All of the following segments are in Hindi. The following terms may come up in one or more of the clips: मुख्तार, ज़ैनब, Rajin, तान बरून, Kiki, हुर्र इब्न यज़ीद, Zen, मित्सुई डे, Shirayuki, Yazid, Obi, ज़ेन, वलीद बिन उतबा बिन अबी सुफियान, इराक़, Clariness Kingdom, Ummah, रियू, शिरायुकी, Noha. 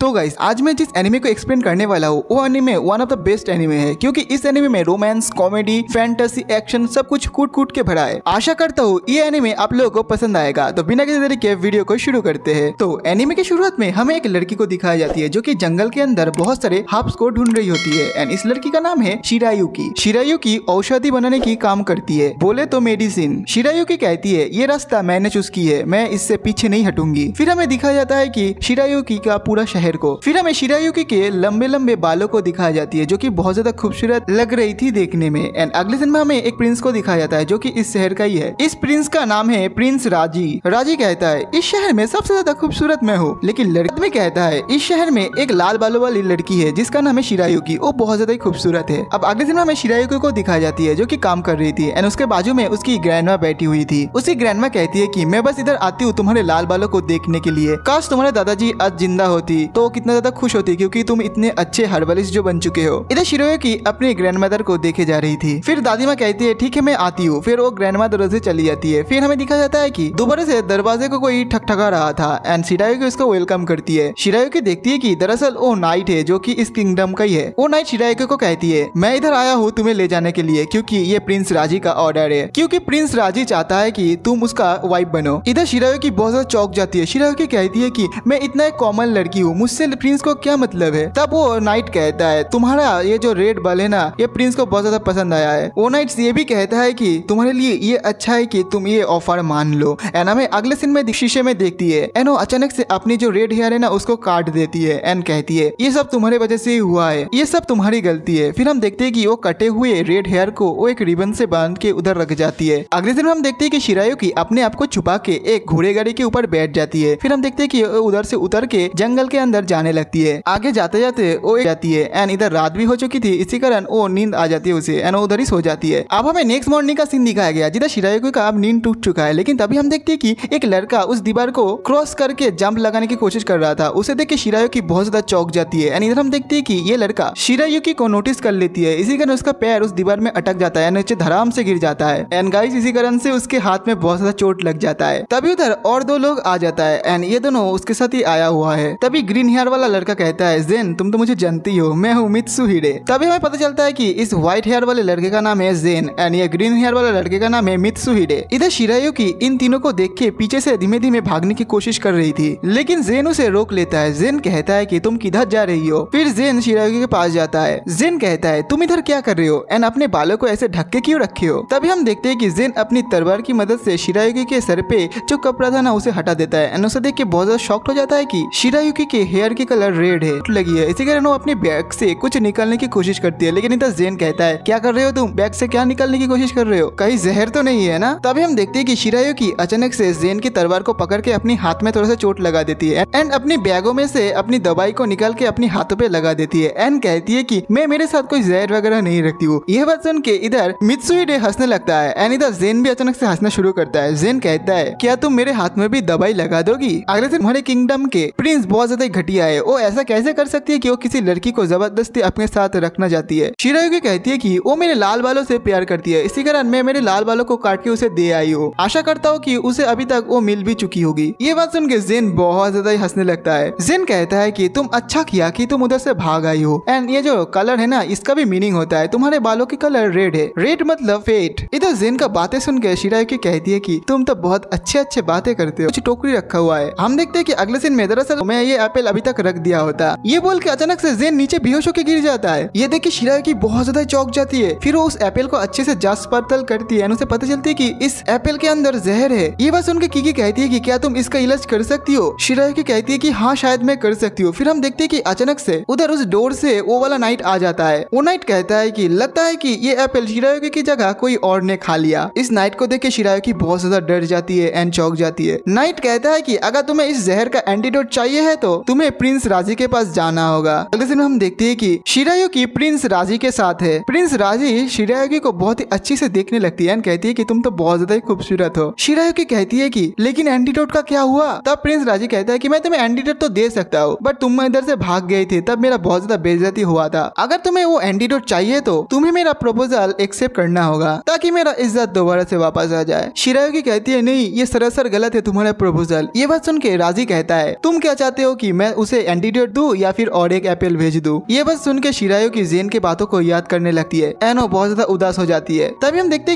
तो गाइस आज मैं जिस एनिमे को एक्सप्लेन करने वाला हूँ वो anime one of the best anime है, क्योंकि इस एनिमे में रोमांस, कॉमेडी, फैंटेसी, एक्शन सब कुछ कूट कूट के भरा है। आशा करता हूँ ये एनिमे आप लोगों को पसंद आएगा। तो बिना किसी देरी के वीडियो को शुरू करते हैं। तो एनिमे की शुरुआत में हमें एक लड़की को दिखाई जाती है जो की जंगल के अंदर बहुत सारे हर्ब्स को ढूंढ रही होती है। एंड इस लड़की का नाम है शिरायुकी। शिरायुकी औषधि बनाने की काम करती है, बोले तो मेडिसिन। शिरायुकी कहती है ये रास्ता मैंने चूज की है, मैं इससे पीछे नहीं हटूंगी। फिर हमें दिखाया जाता है की शिरायुकी का पूरा को। फिर हमें शिरायुकी के लंबे लंबे बालों को दिखाई जाती है जो कि बहुत ज्यादा खूबसूरत लग रही थी देखने में। एंड अगले दिन में हमें एक प्रिंस को दिखाया जाता है जो कि इस शहर का ही है। इस प्रिंस का नाम है प्रिंस राजी। राजी कहता है इस शहर में सबसे ज्यादा खूबसूरत मैं हूँ, लेकिन लड़की में कहता है इस शहर में एक लाल बालों वाली लड़की है जिसका नाम है शिरायुकी, वो बहुत ज्यादा खूबसूरत है। अब अगले दिन हमें शिरायुकी को दिखाई जाती है जो की काम कर रही थी। एंड उसके बाजू में उसकी ग्रैंडमा बैठी हुई थी। उसकी ग्रैंडमा कहती है की मैं बस इधर आती हूँ तुम्हारे लाल बालों को देखने के लिए, काश तुम्हारे दादाजी आज जिंदा होती तो कितना ज्यादा खुश होती क्योंकि तुम इतने अच्छे हर्बलिस्ट जो बन चुके हो। इधर शिरायुकी अपनी ग्रैंडमदर को देखे जा रही थी। फिर दादी माँ कहती है ठीक है मैं आती हूँ। फिर वो ग्रैंडमदर से चली जाती है। फिर हमें दिखा जाता है कि दोबारा से दरवाजे को कोई ठकठका रहा था। एंड शिरायुकी उसको वेलकम करती है। शिरायुकी देखती है कि दरअसल वो नाइट है जो कि इस किंगडम का ही है। वो नाइट शिरायुकी को कहती है मैं इधर आया हूँ तुम्हें ले जाने के लिए, क्योंकि ये प्रिंस राजी का ऑर्डर है, क्योंकि प्रिंस राजी चाहता है कि तुम उसका वाइफ बनो। इधर शिरायुकी बहुत ज्यादा चौंक जाती है। शिरायुकी कहती है कि मैं इतना एक कॉमन लड़की हूँ, मुझसे प्रिंस को क्या मतलब है। तब वो नाइट कहता है तुम्हारा ये जो रेड बल है ना ये प्रिंस को बहुत ज्यादा पसंद आया है। वो नाइट ये भी कहता है कि तुम्हारे लिए ये अच्छा है कि तुम ये ऑफर मान लो। एंड हमें अगले सीन में शीशे में देखती है एंड वो अचानक से अपनी जो रेड हेयर है ना उसको काट देती है एंड कहती है ये सब तुम्हारे वजह से हुआ है, ये सब तुम्हारी गलती है। फिर हम देखते है की वो कटे हुए रेड हेयर को वो एक रिबन से बांध के उधर रख जाती है। अगले दिन हम देखते है की शिरायुकी अपने आप को छुपा के एक घोड़े गाड़ी के ऊपर बैठ जाती है। फिर हम देखते है की उधर से उतर के जंगल के अंदर जाने लगती है। आगे जाते जाते वो जाती है एंड इधर रात भी हो चुकी थी, इसी कारण वो नींद आ जाती है उसे एंड वो उधर ही सो जाती है। अब हमें नेक्स्ट मॉर्निंग का सीन दिखाया गया जिधर शिरायुकी का अब नींद टूट चुका है, लेकिन तभी हम देखते हैं कि एक लड़का उस दीवार को क्रॉस करके जंप लगाने की कोशिश कर रहा था। उसे देख के शिरायुकी बहुत ज्यादा चौंक जाती है एंड इधर हम देखते हैं कि ये लड़का शिरायुकी को नोटिस कर लेती है, इसी कारण उसका पैर उस दीवार में अटक जाता है, नीचे धड़ाम से गिर जाता है एंड गाइस इसी कारण से उसके हाथ में बहुत ज्यादा चोट लग जाता है। तभी उधर और दो लोग आ जाता है एंड ये दोनों उसके साथ ही आया हुआ है। तभी ग्रीन हेयर वाला लड़का कहता है जेन तुम तो मुझे जानती हो, मैं हूँ मित्सुई डे। तभी हमें पता चलता है कि इस व्हाइट हेयर वाले लड़के का नाम है जेन एंड ये ग्रीन हेयर वाले लड़के का नाम है मित्सुई डे। इधर शिरायुकी इन तीनों को देख के पीछे से धीमे धीमे भागने की कोशिश कर रही थी, लेकिन जेन उसे रोक लेता है। जेन कहता है कि तुम किधर जा रही हो। फिर जेन शिरायुकी के पास जाता है। जेन कहता है तुम इधर क्या कर रहे हो एंड अपने बालों को ऐसे ढक के क्यों रखे हो। तभी हम देखते है की जेन अपनी तलवार की मदद से शिरायुकी के सर पे जो कपड़ा था ना उसे हटा देता है एंड उसे देख के बहुत ज्यादा शॉक्ड हो जाता है की शिरायुकी के हेयर की कलर रेड है लगी है, इसी कारण वो अपने बैग से कुछ निकालने की कोशिश करती है, लेकिन इधर जेन कहता है क्या कर रहे हो तुम, बैग से क्या निकालने की कोशिश कर रहे हो, कहीं जहर तो नहीं है ना। तभी हम देखते हैं कि शिरायुकी अचानक से जेन की तलवार को पकड़ के अपने हाथ में थोड़ा सा चोट लगा देती है एंड अपने बैगों में से अपनी दवाई को निकाल के अपने हाथों पे लगा देती है एंड कहती है की मैं मेरे साथ कोई जहर वगैरह नहीं रखती हूँ। यह बात सुन के इधर मित्सुई डे हंसने लगता है एंड इधर जेन भी अचानक से हंसना शुरू करता है। जेन कहता है क्या तुम मेरे हाथ में भी दवाई लगा दोगी। अगले दिन हमारे किंगडम के प्रिंस बहुत ज्यादा घटिया है, वो ऐसा कैसे कर सकती है कि वो किसी लड़की को जबरदस्ती अपने साथ रखना चाहती है। शिरायुकी कहती है कि वो मेरे लाल बालों से प्यार करती है, इसी कारण मैं मेरे लाल बालों को काट के उसे दे आई हूँ, आशा करता हूँ कि उसे अभी तक वो मिल भी चुकी होगी। ये बात सुन के जेन बहुत ज्यादा ही हंसने लगता है। जेन कहता है कि तुम अच्छा किया कि तुम उधर से भाग आई हो एंड ये जो कलर है ना इसका भी मीनिंग होता है, तुम्हारे बालों की कलर रेड है, रेड मतलब फेट। इधर जेन का बातें सुन के शिरायुकी कहती है कि तुम तो बहुत अच्छे अच्छे बातें करते हो, कुछ टोकरी रखा हुआ है। हम देखते हैं कि अगले दिन में दरअसल मैं ये एप्पल अभी तक रख दिया होता, ये बोल के अचानक से जेन नीचे बेहोश होकर गिर जाता है। ये देख के शिरायुकी बहुत ज्यादा चौंक जाती है। फिर वो उस एप्पल को अच्छे से जांच पड़ताल करती है एंड उसे पता चलती है कि इस एप्पल के अंदर जहर है। ये बात सुनकर किकी कहती है कि क्या तुम इसका इलाज कर सकती हो। शिरायुकी कहती है कि हाँ शायद मैं कर सकती हूँ। फिर हम देखते है कि अचानक से उधर उस डोर से वो वाला नाइट आ जाता है। वो नाइट कहता है कि लगता है कि ये एप्पल शिरायुकी की जगह कोई और ने खा लिया। इस नाइट को देख के शिरायुकी बहुत ज्यादा डर जाती है एंड चौंक जाती है। नाइट कहता है कि अगर तुम्हें इस जहर का एंटीडोट चाहिए है तो तुम्हें प्रिंस राजी के पास जाना होगा। अगले दिन हम देखते हैं कि शिरायुकी प्रिंस राजी के साथ है। प्रिंस राजी शिरायुकी को बहुत ही अच्छे से देखने लगती है एंड कहती है कि तुम तो बहुत ज्यादा ही खूबसूरत हो। शिरायुकी कहती है कि लेकिन एंटीडोट का क्या हुआ। तब प्रिंस राजी कहता है कि मैं तुम्हें एंटीडोट तो दे सकता हूँ, बट तुम इधर से भाग गए थे, तब मेरा बहुत ज्यादा बेइज्जती हुआ था। अगर तुम्हें वो एंटीडोट चाहिए तो तुम्हें मेरा प्रपोजल एक्सेप्ट करना होगा ताकि मेरा इज्जत दोबारा से वापस आ जाए। शिरायुकी कहती है नहीं ये सरासर गलत है तुम्हारा प्रपोजल। ये बात सुन के राजी कहता है तुम क्या चाहते हो कि मैं मैं उसे एंटीडेट दूं या फिर और एक एप्पल भेज दूं। ये बस सुन के शिरायुकी ज़ेन की बातों को याद करने लगती है। एनो बहुत ज्यादा उदास हो जाती है। तभी हम देखते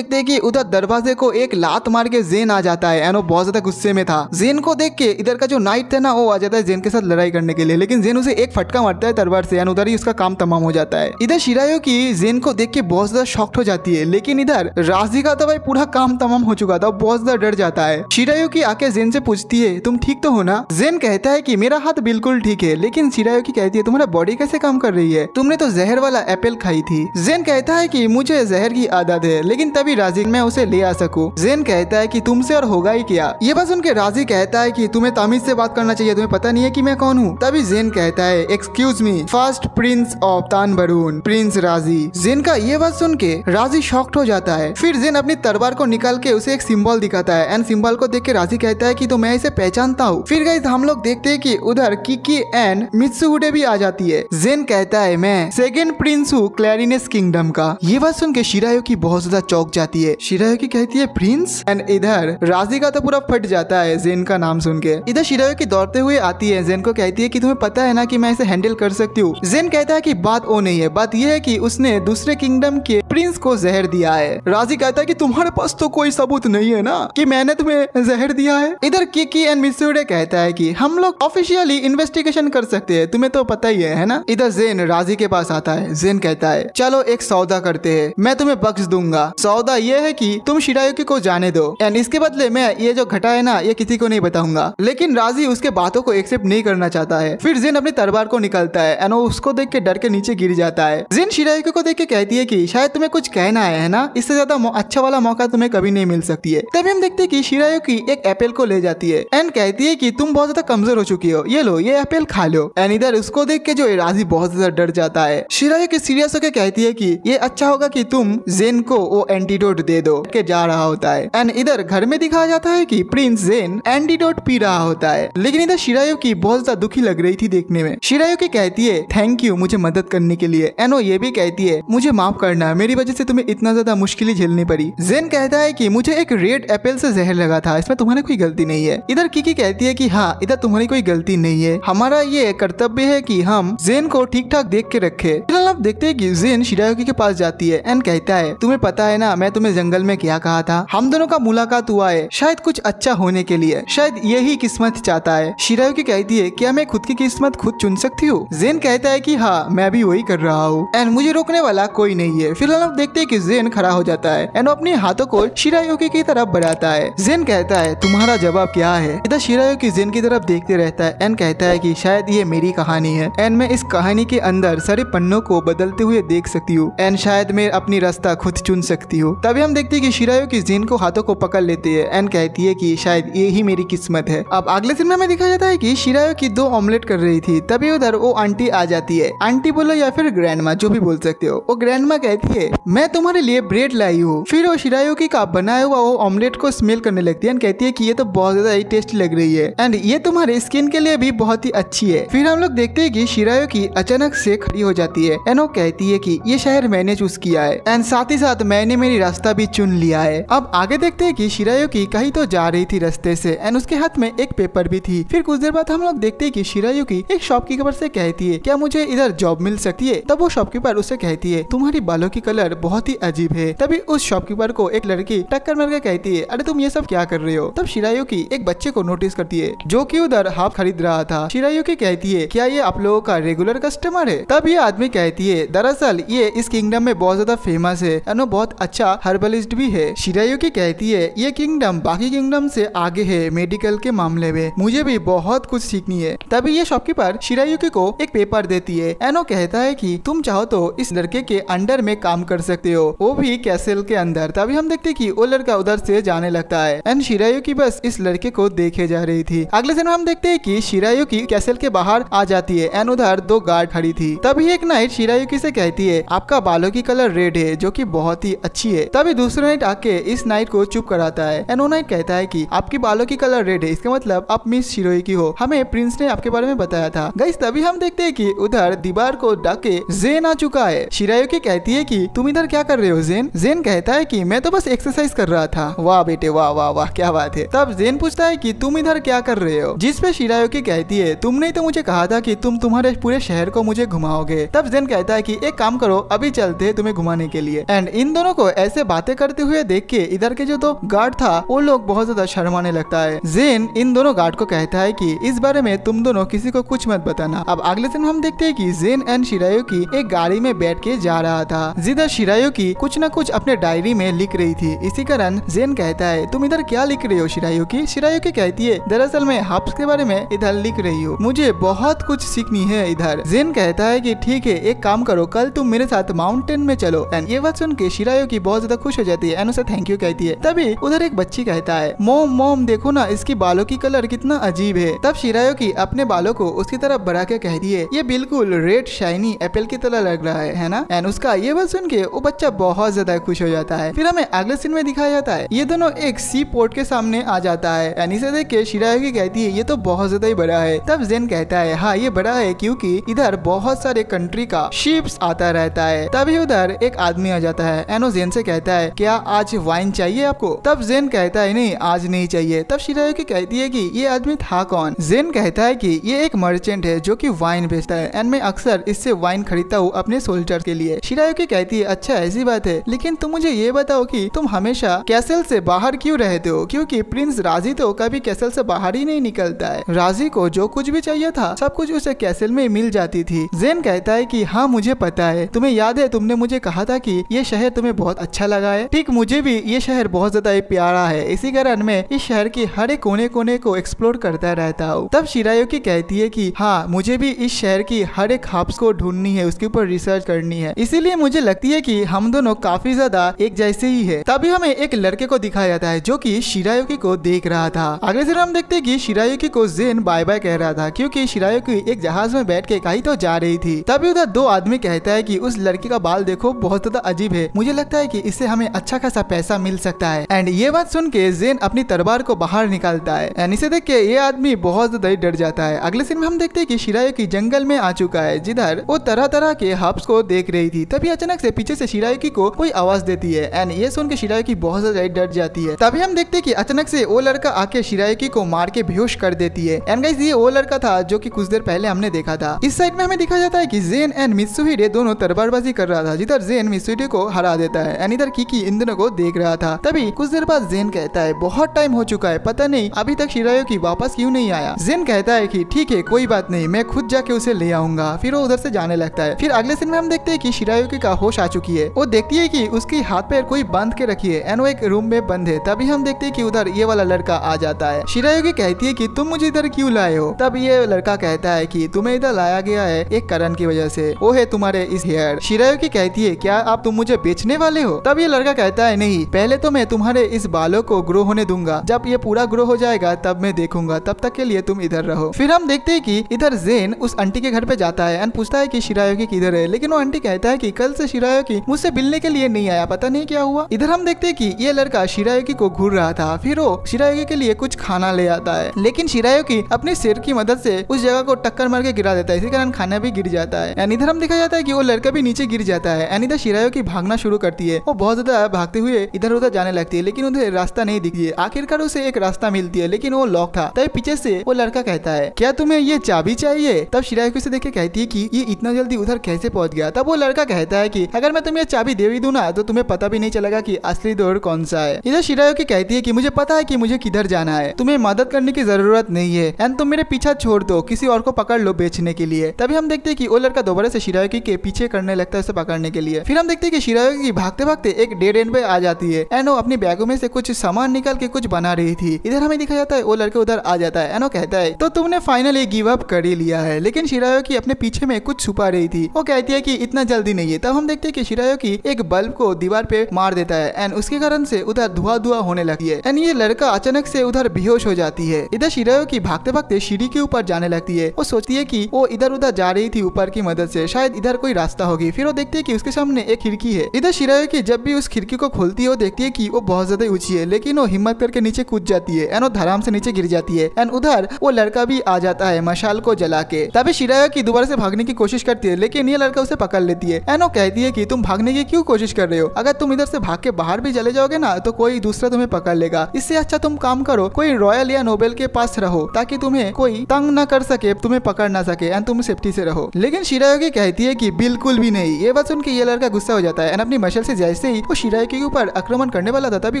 हैं कि उधर दरवाजे को एक लात मार के ज़ेन आ जाता है। एनो बहुत ज्यादा गुस्से में था। ज़ेन को देख के इधर का जो नाइट था ना वो आ जाता है ज़ेन के साथ लड़ाई करने के लिए, लेकिन ज़ेन उसे एक फटका मारता है तलवार से। उधर ही उसका काम तमाम हो जाता है। इधर शिरायुकी ज़ेन को देख के बहुत ज्यादा शॉक्ड हो जाती है, लेकिन इधर राजी का तो भाई पूरा काम तमाम हो चुका था। बहुत ज्यादा डर जाता है। शिरायुकी आके ज़ेन से पूछती है तुम ठीक तो हो ना? ज़ेन कहता है कि मेरा हाथ बिल्कुल ठीक है, लेकिन शिरायुकी कहती है तुम्हारा बॉडी कैसे काम कर रही है? तुमने तो जहर वाला एप्पल खाई थी। ज़ेन कहता है कि मुझे जहर की आदत है, लेकिन तभी राजी मैं उसे ले आ सकूं। ज़ेन कहता है कि तुमसे और होगा ही क्या। ये बस उनके राजी कहता है कि तुम्हें तमीज से बात करना चाहिए, तुम्हें पता नहीं है कि मैं कौन हूँ। तभी ज़ेन कहता है excuse me first prince of तान बरून, Prince राजी। ज़ेन का ये बात सुन के राजी शॉक्ड हो जाता है। फिर ज़ेन अपनी तलवार को निकाल के उसे एक सिंबल दिखाता है। एंड सिंबल को देख के राजी कहता है कि तो मैं इसे पहचानता हूँ। फिर गाइस हम लोग देखते है कि उधर किकी एंड मित्सुई डे भी आ जाती है। ज़ेन कहता है मैं सेकंड प्रिंस हूँ क्लैरिनेस किंगडम का। ये बात सुन के शिरायुकी बहुत ज्यादा चौंक जाती है। शिरायुकी कहती है प्रिंस? एंड इधर राजी का तो पूरा फट जाता है ज़ेन का नाम सुन के। इधर शिरायुकी दौड़ते हुए आती है। ज़ेन को कहती है कि तुम्हें पता है ना कि मैं इसे हैंडल कर सकती हूँ। ज़ेन कहता है कि बात वो नहीं है, बात यह है कि उसने दूसरे किंगडम के प्रिंस को जहर दिया है। राजी कहता है कि तुम्हारे पास तो कोई सबूत नहीं है ना कि मैंने तुम्हें जहर दिया है। इधर किकी एंड मित्सुई डे कहता है कि हम लोग ऑफिशियली इन्वेस्टिगेशन कर सकते हैं, तुम्हें तो पता ही है ना। इधर ज़ेन राजी के पास आता है। ज़ेन कहता है चलो एक सौदा करते हैं, मैं तुम्हें बख्श दूंगा। सौदा ये है कि तुम शिरायुकी को जाने दो एंड इसके बदले मैं ये जो घटा है ना ये किसी को नहीं बताऊंगा। लेकिन राजी उसके बातों को एक्सेप्ट नहीं करना चाहता है। फिर ज़ेन अपनी तलवार को निकालता है एंड उसको देख के डर के नीचे गिर जाता है। ज़ेन शिरायुकी को देख के कहती है कि शायद तुम्हें कुछ कहना है ना, इससे ज्यादा अच्छा वाला मौका तुम्हें कभी नहीं मिल सकती है। तभी हम देखते हैं कि शिरायुकी एक एप्पल को ले जाती है एंड कहती है कि तुम बहुत ज्यादा कमजोर हो चुकी हो, ये लो ये एप्पल खा लो। एंड इधर उसको देख के जो राजी बहुत ज्यादा डर जाता है। शिरायुकी सीरियस होकर कहती है कि ये अच्छा होगा कि तुम ज़ेन को वो एंटीडोट दे दो के जा रहा होता है। एंड इधर घर में दिखाया जाता है कि प्रिंस ज़ेन एंटीडोट पी रहा होता है, लेकिन इधर शिरायुकी बहुत ज्यादा दुखी लग रही थी देखने में। शिरायुकी कहती है थैंक यू मुझे मदद करने के लिए। एंड वो ये भी कहती है मुझे माफ करना, मेरी वजह से तुम्हें इतना ज्यादा मुश्किलें झेलनी पड़ी। ज़ेन कहता है कि मुझे एक रेड एप्पल से जहर लगा था, इसमें तुम्हारी कोई गलती नहीं है। इधर किकी कहती है कि हाँ इधर तुम्हारी कोई गलती नहीं है, हमारा ये कर्तव्य है कि हम ज़ेन को ठीक ठाक देख के रखे। फिलहाल आप देखते हैं कि ज़ेन शिरायुकी के पास जाती है एंड कहता है तुम्हें पता है ना मैं तुम्हें जंगल में क्या कहा था? हम दोनों का मुलाकात हुआ है शायद कुछ अच्छा होने के लिए, शायद यही किस्मत चाहता है। शिरायुकी कहती है क्या मैं खुद की किस्मत खुद चुन सकती हूँ? ज़ेन कहता है कि हाँ मैं भी वही कर रहा हूँ एंड मुझे रोकने वाला कोई नहीं है। फिलहाल आप देखते है कि ज़ेन खड़ा हो जाता है एंड अपने हाथों को शिरायुकी की तरफ बढ़ाता है। ज़ेन कहता है तुम्हारा जवाब क्या है? इधर शिरायुकी ज़ेन की तरफ देखते रहता है एंड कहता है कि शायद ये मेरी कहानी है एंड मैं इस कहानी के अंदर सारे पन्नों को बदलते हुए देख सकती हूँ एंड शायद मैं अपनी रास्ता खुद चुन सकती हूँ। तभी हम देखते हैं कि शिरायुकी ज़ेन को हाथों को पकड़ लेती है एंड कहती है कि शायद ये ही मेरी किस्मत है। अब अगले सीन में दिखाया जाता है कि शिरायुकी 2 ऑमलेट कर रही थी। तभी उधर वो आंटी आ जाती है। आंटी बोलो या फिर ग्रैंडमा, जो भी बोल सकते हो। वो ग्रैंडमा कहती है मैं तुम्हारे लिए ब्रेड लाई हूँ। फिर वो शिरायुकी का बनाया हुआ वो ऑमलेट को स्मेल करने लगती है एंड कहती है कि ये तो बहुत ज्यादा ही टेस्टी लग रही है एंड ये तुम्हारे स्किन के लिए भी बहुत ही अच्छी है। फिर हम लोग देखते है कि शिरायुकी अचानक से खड़ी हो जाती है एंड वो कहती है कि ये शहर मैंने चूज किया है एंड साथ ही साथ मैंने मेरी रास्ता भी चुन लिया है। अब आगे देखते हैं कि शिरायुकी कहीं तो जा रही थी रास्ते से एंड उसके हाथ में एक पेपर भी थी। फिर कुछ देर बाद हम लोग देखते हैं कि शिरायुकी एक शॉपकीपर से कहती है क्या मुझे इधर जॉब मिल सकती है? तब वो शॉपकीपर उसे कहती है तुम्हारी बालों की कलर बहुत ही अजीब है। तभी उस शॉपकीपर को एक लड़की टक्कर मार के कहती है अरे तुम ये सब क्या कर रहे हो? तब शिरायुकी एक बच्चे को नोटिस करती है जो की उधर हाफ खरीद रहा था। शिरायुकी कहती है क्या ये आप लोगों का रेगुलर कस्टमर है? तब ये आदमी कहती है दरअसल ये इस किंगडम में बहुत ज्यादा फेमस है और बहुत अच्छा हर्बलिस्ट भी है। शिरायुकी कहती है ये किंगडम बाकी किंगडम से आगे है मेडिकल के मामले में, मुझे भी बहुत कुछ सीखनी है। तभी ये शॉपकीपर शिरायुकी को एक पेपर देती है। एनो कहता है कि तुम चाहो तो इस लड़के के अंडर में काम कर सकते हो, वो भी कैसल के अंदर। तभी हम देखते कि वो लड़का उधर से जाने लगता है एंड शिरायुकी बस इस लड़के को देखे जा रही थी। अगले दिन हम देखते है की शिरायुकी कैसल के बाहर आ जाती है एंड उधर 2 गार्ड खड़ी थी। तभी एक नाइट शिरायुकी से कहती है आपका बालों की कलर रेड है जो कि बहुत ही अच्छी है। तभी दूसरे नाइट आके इस नाइट को चुप कराता है एंड वो नाइट कहता है कि आपकी बालों की कलर रेड है, इसका मतलब आप मिस शिरायुकी हो, हमें प्रिंस ने आपके बारे में बताया था। गाइस तभी हम देखते है कि उधर दीवार को डाके ज़ेन आ चुका है। शिरायुकी कहती है कि तुम इधर क्या कर रहे हो ज़ेन। ज़ेन कहता है कि मैं तो बस एक्सरसाइज कर रहा था। वाह बेटे वाह वाह वाह क्या बात है। तब ज़ेन पूछता है कि तुम इधर क्या कर रहे हो, जिसपे शिरायुकी कहती है तुमने तो मुझे कहा था कि तुम तुम्हारे पूरे शहर को मुझे घुमाओगे। तब ज़ेन कहता है कि एक काम करो अभी चलते है तुम्हें घुमाने के लिए। एंड इन दोनों को ऐसे बातें करते हुए देख के इधर के जो तो गार्ड था वो लोग बहुत ज्यादा शर्माने लगता है। ज़ेन इन दोनों गार्ड को कहता है कि इस बारे में तुम दोनों किसी को कुछ मत बताना। अब अगले दिन हम देखते हैं कि ज़ेन एंड शिरायुकी एक गाड़ी में बैठ के जा रहा था, जिधर शिरायुकी कुछ न कुछ अपने डायरी में लिख रही थी। इसी कारण ज़ेन कहता है तुम इधर क्या लिख रहे हो शिरायुकी। शिरायुकी कहती है दरअसल मैं हब्स के बारे में इधर लिख रही हूँ, मुझे बहुत कुछ सीखनी है इधर। ज़ेन कहता है कि ठीक है एक काम करो कल तुम मेरे साथ माउंटेन में चलो। एंड ये बात सुन के शिरायुकी बहुत ज्यादा खुश हो जाती है एंड उसे थैंक यू कहती है। तभी उधर एक बच्ची कहता है मोम देखो ना इसकी बालों की कलर कितना अजीब है। तब शिरायुकी अपने बालों को उसकी तरफ बढ़ा के कहती है ये बिल्कुल रेड शाइनी एप्पल की तरह लग रहा है ना। एंड उसका ये बात सुन के वो बच्चा बहुत ज्यादा खुश हो जाता है। फिर हमें अगले सीन में दिखाया जाता है ये दोनों एक सी पोर्ट के सामने आ जाता है एंड इसे देख के शिरायुकी कहती है ये तो बहुत ज्यादा ही बड़ा है। तब ज़ेन कहता है हाँ ये बड़ा है क्योंकि इधर बहुत सारे कंट्री का शिप्स आता रहता है। तभी उधर एक आदमी आ जाता है एंड वो ज़ेन से कहता है क्या आज वाइन चाहिए आपको। तब ज़ेन कहता है नहीं आज नहीं चाहिए। तब शिरायुकी कहती है कि ये आदमी था कौन। ज़ेन कहता है कि ये एक मर्चेंट है जो कि वाइन बेचता है एंड मैं अक्सर इससे वाइन खरीदता हूँ अपने सोल्जर के लिए। शिरायुकी कहती है अच्छा ऐसी बात है, लेकिन तुम मुझे ये बताओ कि तुम हमेशा कैसल से बाहर क्यों रहते हो, क्योंकि प्रिंस राजी तो कभी कैसल से बाहर ही नहीं निकलता है। राजी को जो कुछ भी चाहिए था सब कुछ उसे कैसल में मिल जाती थी। ज़ेन कहता है कि हाँ मुझे पता है, तुम्हें याद है तुमने मुझे कहा था कि ये शहर तुम्हें बहुत अच्छा लगा है। ठीक मुझे भी ये शहर बहुत ज्यादा ही प्यारा है, इसी कारण मैं इस शहर के हर एक कोने कोने को एक्सप्लोर करता रहता हूँ। तब शिरायुकी कहती है कि हाँ मुझे भी इस शहर की हर एक हब्स को ढूंढनी है, उसके ऊपर रिसर्च करनी है, इसीलिए मुझे लगती है कि हम दोनों काफी ज्यादा एक जैसे ही है। तभी हमें एक लड़के को दिखाया जाता है जो कि शिरायुकी को देख रहा था। अगले दिन हम देखते हैं कि शिरायुकी को ज़ेन बाय बाय कह रहा था क्योंकि शिरायुकी एक जहाज में बैठ के कहीं तो जा रही थी। तभी उधर दो आदमी कहता है कि उस लड़की का बाल देखो बहुत ज्यादा अजीब है, मुझे लगता है कि इससे हमें अच्छा खासा पैसा मिल सकता है। एंड ये बात सुन के ज़ेन अपनी तलवार को बाहर निकालता है एंड इसे देख के ये आदमी बहुत ज्यादा डर जाता है। अगले सीन में हम देखते हैं कि शिरायुकी जंगल में आ चुका है जिधर वो तरह तरह के हब्स को देख रही थी। तभी अचानक से पीछे से शिरायुकी को कोई आवाज देती है एंड ये सुन के शिरायुकी बहुत ज्यादा डर जाती है। तभी हम देखते हैं कि अचानक से वो लड़का आके शिरायुकी को मार के बेहोश कर देती है। एंड गाइस ये वो लड़का था जो की कुछ देर पहले हमने देखा था। इस साइड में हमें दिखाया जाता है की ज़ेन एंड मित्सुई डे दोनों तलवारबाजी कर रहा था, जिधर ज़ेन मित्सुई डे को हरा देता है एंड इधर किकी इन दोनों को देख रहा था। तभी कुछ देर बाद ज़ेन कहता है बहुत टाइम हो चुका है, पता नहीं अभी तक शिरायुकी वापस क्यों नहीं आया। ज़ेन कहता है कि ठीक है कोई बात नहीं, मैं खुद जाके उसे ले आऊंगा। फिर वो उधर से जाने लगता है। फिर अगले सीन में हम देखते हैं कि शिरायुकी का होश आ चुकी है। वो देखती है कि उसकी हाथ पैर कोई बांध के रखी है एंड वो एक रूम में बंद है। तभी हम देखते है की उधर ये वाला लड़का आ जाता है। शिरायुकी कहती है की तुम मुझे इधर क्यूँ लाए हो। तब ये लड़का कहता है की तुम्हें इधर लाया गया है एक कारण की वजह से, वो है तुम्हारे इस हेयर। शिरायुकी कहती है क्या आप तुम मुझे बेचने वाले हो। तब ये लड़का कहता है नहीं, पहले तो मैं तुम्हारे इस बालों को ग्रो होने दूंगा, जब ये पूरा ग्रो हो जाएगा तब मैं देखूंगा, तब तक के लिए तुम इधर रहो। फिर हम देखते हैं कि इधर ज़ेन उस आंटी के घर पे जाता है एंड पूछता है कि शिरायुकी किधर है, लेकिन वो आंटी कहता है कि कल से शिरायुकी मुझसे मिलने के लिए नहीं आया, पता नहीं क्या हुआ। इधर हम देखते है कि ये लड़का शिरायुकी को घूर रहा था। फिर वो शिरायुकी के लिए कुछ खाना ले आता है, लेकिन शिरायुकी अपने सिर की मदद से उस जगह को टक्कर मार के गिरा देता है, इसी कारण खाना भी गिर जाता है। एंड इधर हम देखा जाता है कि वो लड़का भी नीचे गिर जाता है एंड इधर शिरायुकी भागना शुरू करती है। वो बहुत ज्यादा भागते हुए इधर उधर जाने लगती है, लेकिन उधर रास्ता नहीं दिखती है। आखिरकार उसे एक रास्ता मिलती है, लेकिन वो लॉक था। तभी पीछे से वो लड़का कहता है क्या तुम्हें ये चाबी चाहिए। तब शिरायुकी उसे देख के कहती है कि ये इतना जल्दी उधर कैसे पहुंच गया। तब वो लड़का कहता है कि अगर मैं तुम्हें चाबी दे भी दूं ना तो तुम्हें पता भी नहीं चलेगा कि असली दौर कौन सा है। इधर शिरायुकी कहती है कि मुझे पता है कि मुझे किधर जाना है, तुम्हें मदद करने की जरूरत नहीं है एंड तुम मेरे पीछा छोड़ दो, किसी और को पकड़ लो बेचने के लिए। तभी हम देखते हैं कि वो लड़का दोबारा से शिरायुकी के पीछे करने लगता है उसे पकड़ने के लिए। फिर हम देखते हैं कि शिरायुकी भागते भागते एक डेड एंड पे आ जाती है एंड वो अपने बैगों में से कुछ सामान निकाल के कुछ बना रही थी। इधर हमें दिखा जाता है वो लड़का उधर आ जाता है एंड वो कहता है तो तुमने फाइनली गिव अप कर ही लिया है। लेकिन शिरायुकी अपने पीछे में कुछ छुपा रही थी, वो कहती है कि इतना जल्दी नहीं है। तब हम देखते हैं कि शिरायुकी एक बल्ब को दीवार पे मार देता है एंड उसके कारण से उधर धुआं होने लगती है एंड ये लड़का अचानक से उधर बेहोश हो जाती है। इधर शिरायुकी भागते भागते सीढ़ी के ऊपर जाने लगती है। वो सोचती है कि वो इधर उधर जा रही थी ऊपर की मदद से, शायद इधर कोई रास्ता होगी। फिर वो देखती है कि उसके सामने एक खिड़की है। इधर शिरायुकी जब भी उस खिड़की को खोलती है वो देखती है कि वो बहुत ज्यादा ऊंची है, लेकिन वो हिम्मत करके नीचे कूद जाती है एंड वो धड़ाम से नीचे गिर जाती है एंड उधर वो लड़का भी आ जाता है मशाल को जला के। तभी शिरायुकी दोबारा से भागने की कोशिश करती है, लेकिन ये लड़का उसे पकड़ लेती है एंड वो कहती है कि तुम भागने की क्यों कोशिश कर रहे हो, अगर तुम इधर से भाग के बाहर भी चले जाओगे ना तो कोई दूसरा तुम्हें पकड़ लेगा। इससे अच्छा तुम काम करो, कोई रॉयल या नोबेल के पास रहो ताकि तुम्हें कोई तंग न कर सके, तुम्हें पकड़ ना सके एंड तुम सेफ्टी से रहो। लेकिन शिरायुकी कहती है कि बिल्कुल भी नहीं। ये बात सुनकर ये लड़का गुस्सा हो जाता है एंड अपनी मशाल से जैसे ही वो शिरायुकी के ऊपर आक्रमण करने वाला था तभी